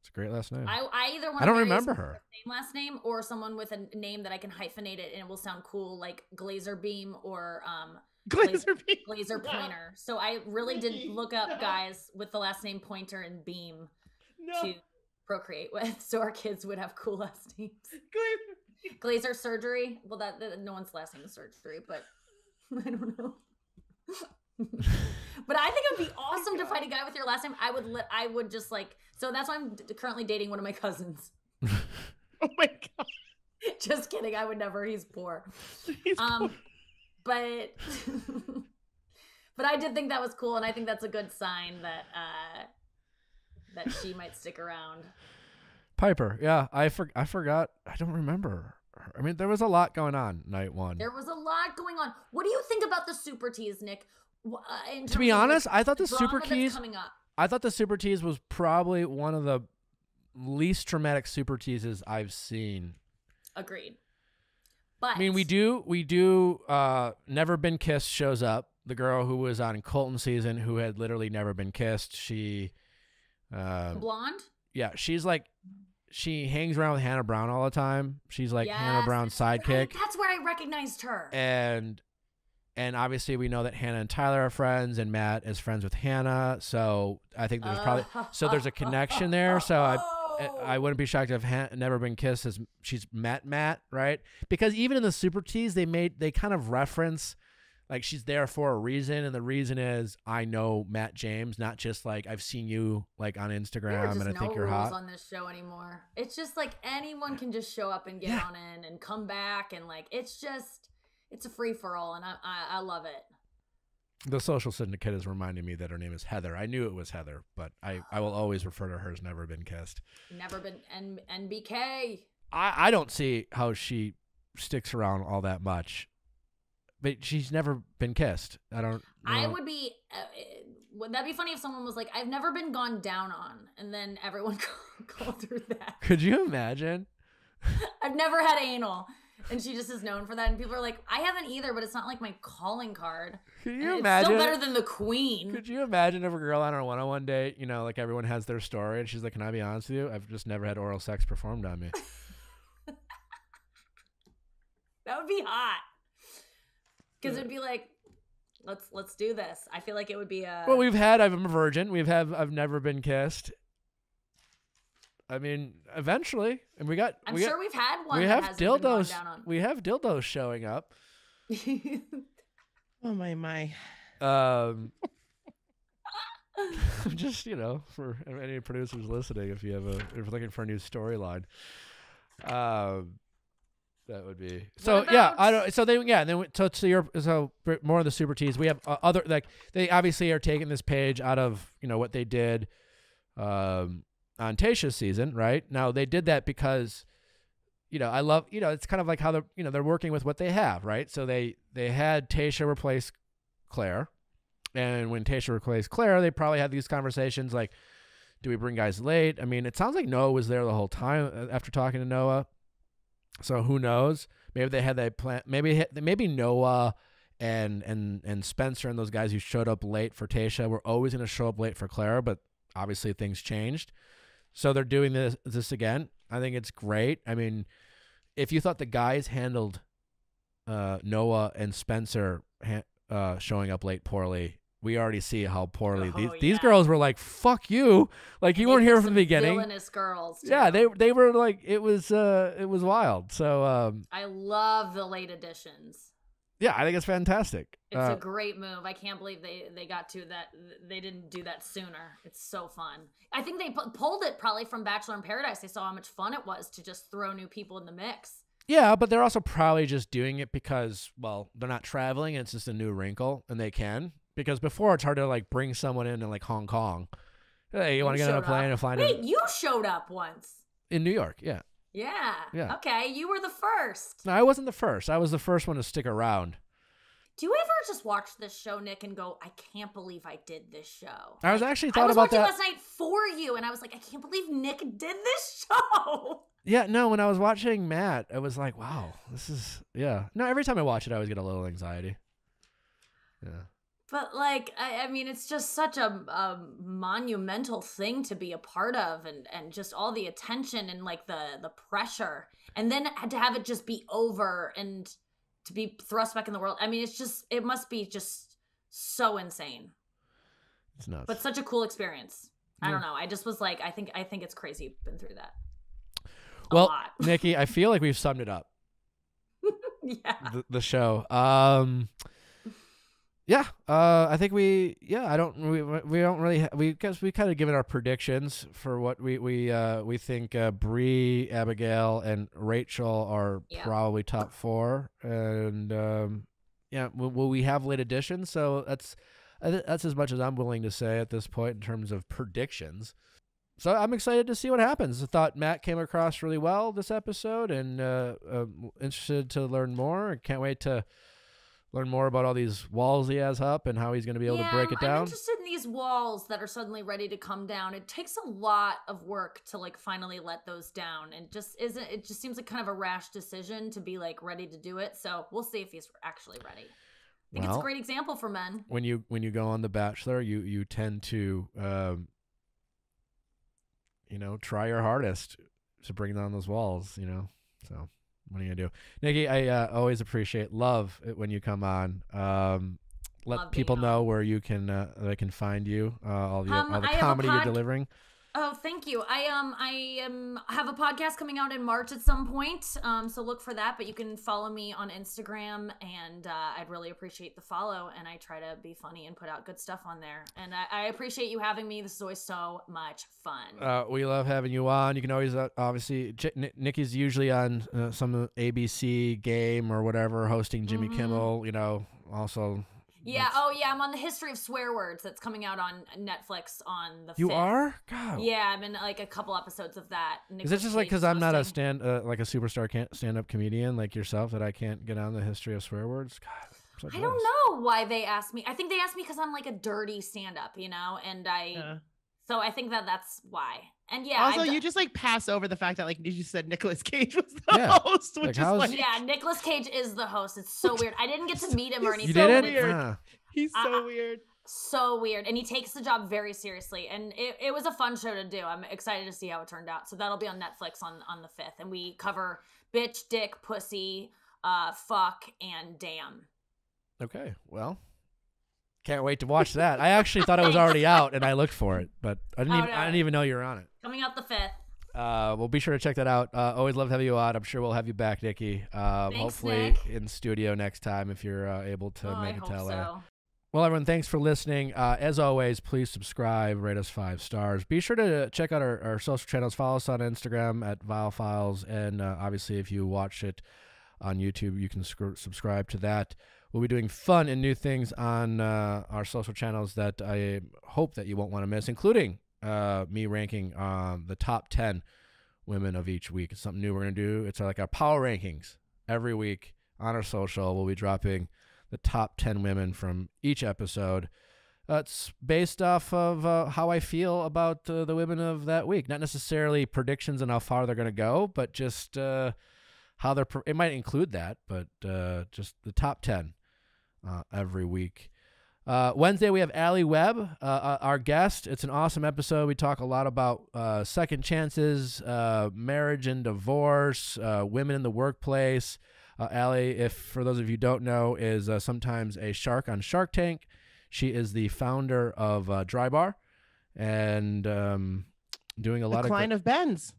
It's a great last name. I either want. I don't remember her same last name, or someone with a name that I can hyphenate it and it will sound cool, like Glazer Beam or Glazer Pointer. No. So I really did look up guys with the last name Pointer and Beam to procreate with, so our kids would have cool last names. Glazer Surgery. Well, that no one's last name is Surgery, but I don't know. But I think it would be awesome to find a guy with your last name. I would just like, so that's why I'm currently dating one of my cousins. Oh my God. Just kidding. I would never. He's poor. But, but I did think that was cool. And I think that's a good sign that, that she might stick around. Piper. Yeah. I forgot. I don't remember. I mean, there was a lot going on night one. There was a lot going on. What do you think about the super tease, Nick? To be honest, I thought the super tease. I thought the super tease was probably one of the least traumatic super teases I've seen. Agreed. But I mean, we do. Never Been Kissed shows up. The girl who was on Colton season, who had literally never been kissed. She, blonde. Yeah, she's like. She hangs around with Hannah Brown all the time. She's like Hannah Brown's sidekick. That's where I recognized her. And obviously we know that Hannah and Tyler are friends, and Matt is friends with Hannah. So I think there's probably there's a connection there. So I wouldn't be shocked if Never Been Kissed as she's met Matt, right? Because even in the super tease, they kind of reference like she's there for a reason, and the reason is I know Matt James, not just like I've seen you like on Instagram and I think you're hot. There's no rules on this show anymore. It's just like anyone can just show up and get on in and come back, and like it's a free for all, and I love it. The Social Syndicate is reminding me that her name is Heather. I knew it was Heather, but I will always refer to her as Never Been Kissed. Never Been NBK. I don't see how she sticks around all that much. But she's never been kissed. I don't. You know. I would be. Would that be funny if someone was like, "I've never been gone down on," and then everyone called her that? Could you imagine? I've never had anal, and she just is known for that. And people are like, "I haven't either," but it's not like my calling card. Could you imagine? It's still better than the Queen. Could you imagine if a girl on her one-on-one date, you know, like everyone has their story, and she's like, "Can I be honest with you? I've just never had oral sex performed on me." That would be hot. Because it'd be like, let's do this. I feel like it would be a. Well, we've had. I'm a virgin. I've never been kissed. I mean, eventually, and we got. I'm sure we've had one. We have dildos. We have dildos showing up. Oh my. Just for any producers listening, if you're looking for a new storyline. That would be so. Yeah, I don't. So they yeah. Then so more of the super teas. We have other like they obviously are taking this page out of what they did on Tayshia's season, right? Now they did that because I love it's kind of like how they're they're working with what they have, right? So they had Tayshia replace Claire, and when Tayshia replaced Claire, they probably had these conversations like, do we bring guys late? I mean, it sounds like Noah was there the whole time after talking to Noah. So who knows? Maybe they had that plan. Maybe Noah and Spencer and those guys who showed up late for Tayshia were always going to show up late for Clara, but obviously things changed. So they're doing this again. I think it's great. I mean, if you thought the guys handled Noah and Spencer showing up late poorly, we already see how poorly these girls were like, fuck you. Like you weren't here from the beginning. Villainous girls. Too. Yeah. They were like, it was wild. So, I love the late additions. Yeah. I think it's fantastic. It's a great move. I can't believe they got to that. They didn't do that sooner. It's so fun. I think they pulled it probably from Bachelor in Paradise. They saw how much fun it was to just throw new people in the mix. Yeah, but they're also probably just doing it because, well, they're not traveling. And it's just a new wrinkle and they can. Because before it's hard to like bring someone in like Hong Kong. Hey, you want to get on a plane and fly? Wait, you showed up once in New York, yeah. Yeah. Yeah. Okay, you were the first. No, I wasn't the first. I was the first one to stick around. Do you ever just watch this show, Nick, and go, I can't believe I did this show? I was actually thought about that last night for you, and I was like, I can't believe Nick did this show. Yeah, no, when I was watching Matt, I was like, wow, this is, yeah. No, every time I watch it, I always get a little anxiety. Yeah. But, like, I mean, it's just such a monumental thing to be a part of, and just all the attention and, like, the pressure. And then to have it just be over and to be thrust back in the world. I mean, it's just, it must be just so insane. It's nuts. But such a cool experience. Yeah. I don't know. I just was like, I think it's crazy you've been through that. Well, Nikki, I feel like we've summed it up. Yeah. The show. Yeah, I think we kind of given our predictions for what we think Bree, Abigail, and Rachel are probably top four, and yeah, we have late additions, so that's as much as I'm willing to say at this point in terms of predictions. So I'm excited to see what happens. I thought Matt came across really well this episode, and interested to learn more. I can't wait to learn more about all these walls he has up and how he's going to be able to break it down. I'm interested in these walls that are suddenly ready to come down. It takes a lot of work to like finally let those down, and it just seems like kind of a rash decision to be like ready to do it. So we'll see if he's actually ready. I think it's a great example for men. When you go on The Bachelor, you tend to try your hardest to bring down those walls, so. What are you gonna do, Nikki? I always love it when you come on. Let people know where you can they can find you, all the comedy you're delivering. Oh, thank you. I have a podcast coming out in March at some point, so look for that. But you can follow me on Instagram, and I'd really appreciate the follow. And I try to be funny and put out good stuff on there. And I appreciate you having me. This is always so much fun. We love having you on. You can always obviously Nikki's usually on some ABC game or whatever, hosting Jimmy Kimmel. You know, also. Yeah. Oh, yeah. I'm on the History of Swear Words that's coming out on Netflix on the 5th. You are? God. Yeah, I'm in like a couple episodes of that. Nicolas Is it just like because I'm not a superstar stand-up comedian like yourself that I can't get on the History of Swear Words? God. So I don't know why they asked me. I think they asked me because I'm like a dirty stand-up, and so I think that's why. And yeah. Also, you just like pass over the fact that like you just said Nicolas Cage was the host, which like, is like Nicolas Cage is the host. It's so weird. I didn't get to meet him or anything. You didn't? He's so weird. So weird, and he takes the job very seriously. And it was a fun show to do. I'm excited to see how it turned out. So that'll be on Netflix on the 5th, and we cover bitch, dick, pussy, fuck, and damn. Okay, well. Can't wait to watch that. I actually thought it was already out, and I looked for it, but I didn't even know you were on it. Coming out the 5th. We'll be sure to check that out. Always love having you on. I'm sure we'll have you back, Nikki. Hopefully Nick. In studio next time if you're able to make it to LA. So. Well, everyone, thanks for listening. As always, please subscribe, rate us 5 stars. Be sure to check out our social channels. Follow us on Instagram at Viall Files, and obviously if you watch it on YouTube, you can subscribe to that. We'll be doing fun and new things on our social channels that I hope that you won't want to miss, including me ranking the top 10 women of each week. It's something new we're going to do. It's like our power rankings every week on our social. We'll be dropping the top 10 women from each episode. It's based off of how I feel about the women of that week. Not necessarily predictions on how far they're going to go, but just how they're – it might include that, but just the top 10. Every week. Wednesday, we have Allie Webb, our guest. It's an awesome episode. We talk a lot about second chances, marriage and divorce, women in the workplace. Allie, for those of you who don't know, is sometimes a shark on Shark Tank. She is the founder of Dry Bar and doing a lot of... client of Ben's.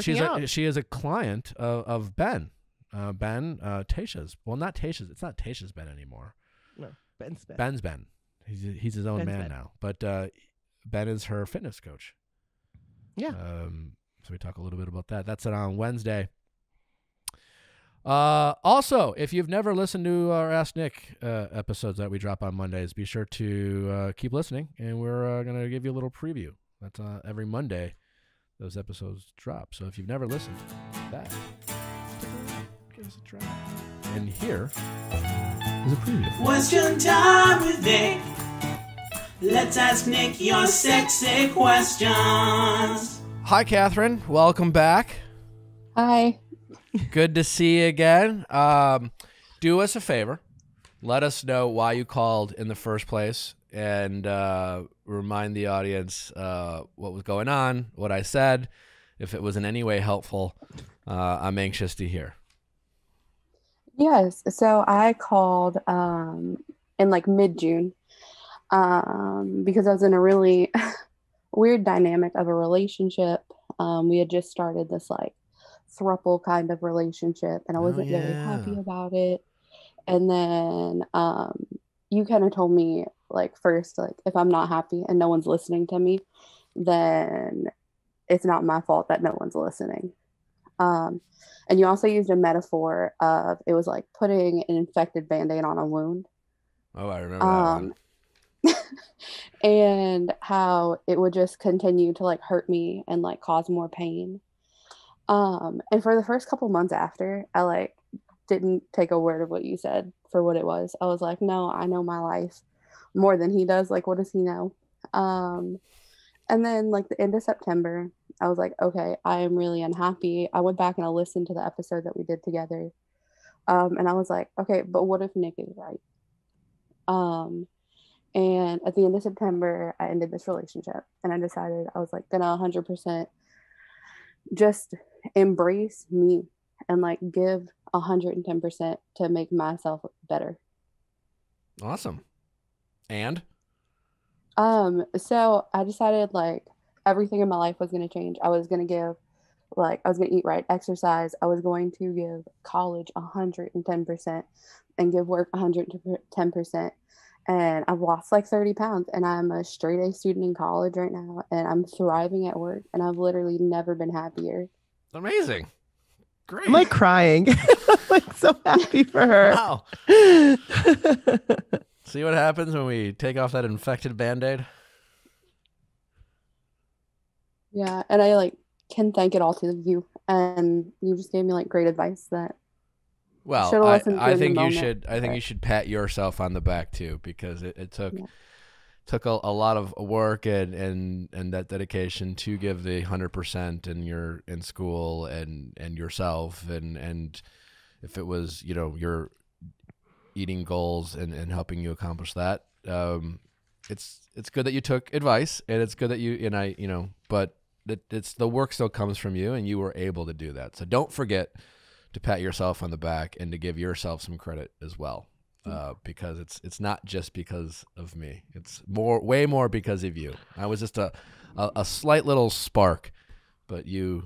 She is a client of Ben. Tayshia's. Well, not Tayshia's. It's not Tayshia's Ben anymore. No, Ben's Ben. Ben's Ben. He's his own man now. But Ben is her fitness coach. Yeah. So we talk a little bit about that. That's it on Wednesday. Also, if you've never listened to our Ask Nick episodes that we drop on Mondays, be sure to keep listening, and we're going to give you a little preview. That's every Monday those episodes drop. So if you've never listened to that... And here is a preview. Question time with Nick. Let's ask Nick your sexy questions. Hi, Catherine. Welcome back. Hi. Good to see you again. Do us a favor. Let us know why you called in the first place and remind the audience what was going on, what I said. If it was in any way helpful, I'm anxious to hear. Yes. So I called in like mid-June because I was in a really weird dynamic of a relationship. We had just started this like throuple kind of relationship, and I wasn't very happy about it. And then you kind of told me like first, like if I'm not happy and no one's listening to me, then it's not my fault that no one's listening. And you also used a metaphor of it was like putting an infected Band-Aid on a wound. Oh, I remember that one. And how it would just continue to like hurt me and like cause more pain. And for the first couple months after, I like didn't take a word of what you said for what it was. I was like, no, I know my life more than he does. Like, what does he know? And then like the end of September, I was like, okay, I am really unhappy. I went back and I listened to the episode that we did together. And I was like, okay, but what if Nick is right? And at the end of September, I ended this relationship, and I decided I was like gonna 100% just embrace me and like give 110% to make myself better. Awesome. And? So I decided like everything in my life was going to change. I was going to give, like, I was going to eat right, exercise. I was going to give college 110% and give work 110%. And I've lost like 30 pounds, and I'm a straight A student in college right now, and I'm thriving at work, and I've literally never been happier. Amazing. Great. I'm like crying. I'm like so happy for her. Wow. See what happens when we take off that infected Band-Aid? Yeah, and I like can thank it all to you, and you just gave me like great advice that. Well, I think you should. I think you should pat yourself on the back too, because it took a lot of work and that dedication to give the 100%, and you're in school and yourself, and if it was, you know, your eating goals and helping you accomplish that. It's good that you took advice, and it's good that you, and I, you know, but it's the work still comes from you, and you were able to do that. So don't forget to pat yourself on the back and to give yourself some credit as well. Because it's not just because of me. It's way more because of you. I was just a slight little spark, but you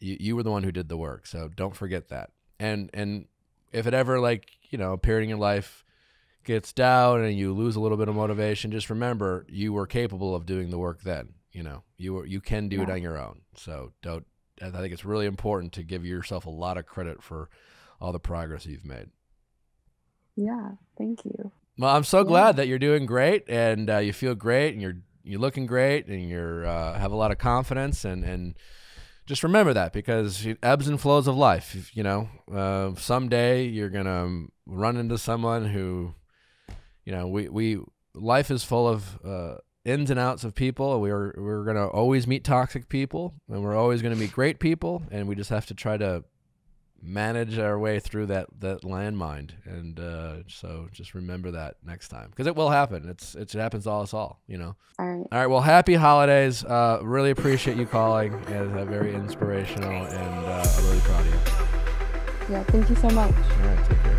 were the one who did the work. So don't forget that. And if it ever, like, you know, a period in your life gets down and you lose a little bit of motivation, just remember you were capable of doing the work then. You know, you can do it on your own. So don't. I think it's really important to give yourself a lot of credit for all the progress you've made. Yeah, thank you. Well, I'm so glad that you're doing great, and you feel great, and you're looking great, and you're have a lot of confidence, and just remember that, because it ebbs and flows of life. You know, someday you're gonna run into someone who, you know, life is full of ins and outs of people. We're gonna always meet toxic people, and we're always gonna meet great people, and we just have to try to manage our way through that landmine. And so just remember that next time, because it will happen. It happens to us all, you know. All right, well, happy holidays. Really appreciate you calling. It's very inspirational, and I'm really proud of you. Yeah, thank you so much. All right, take care.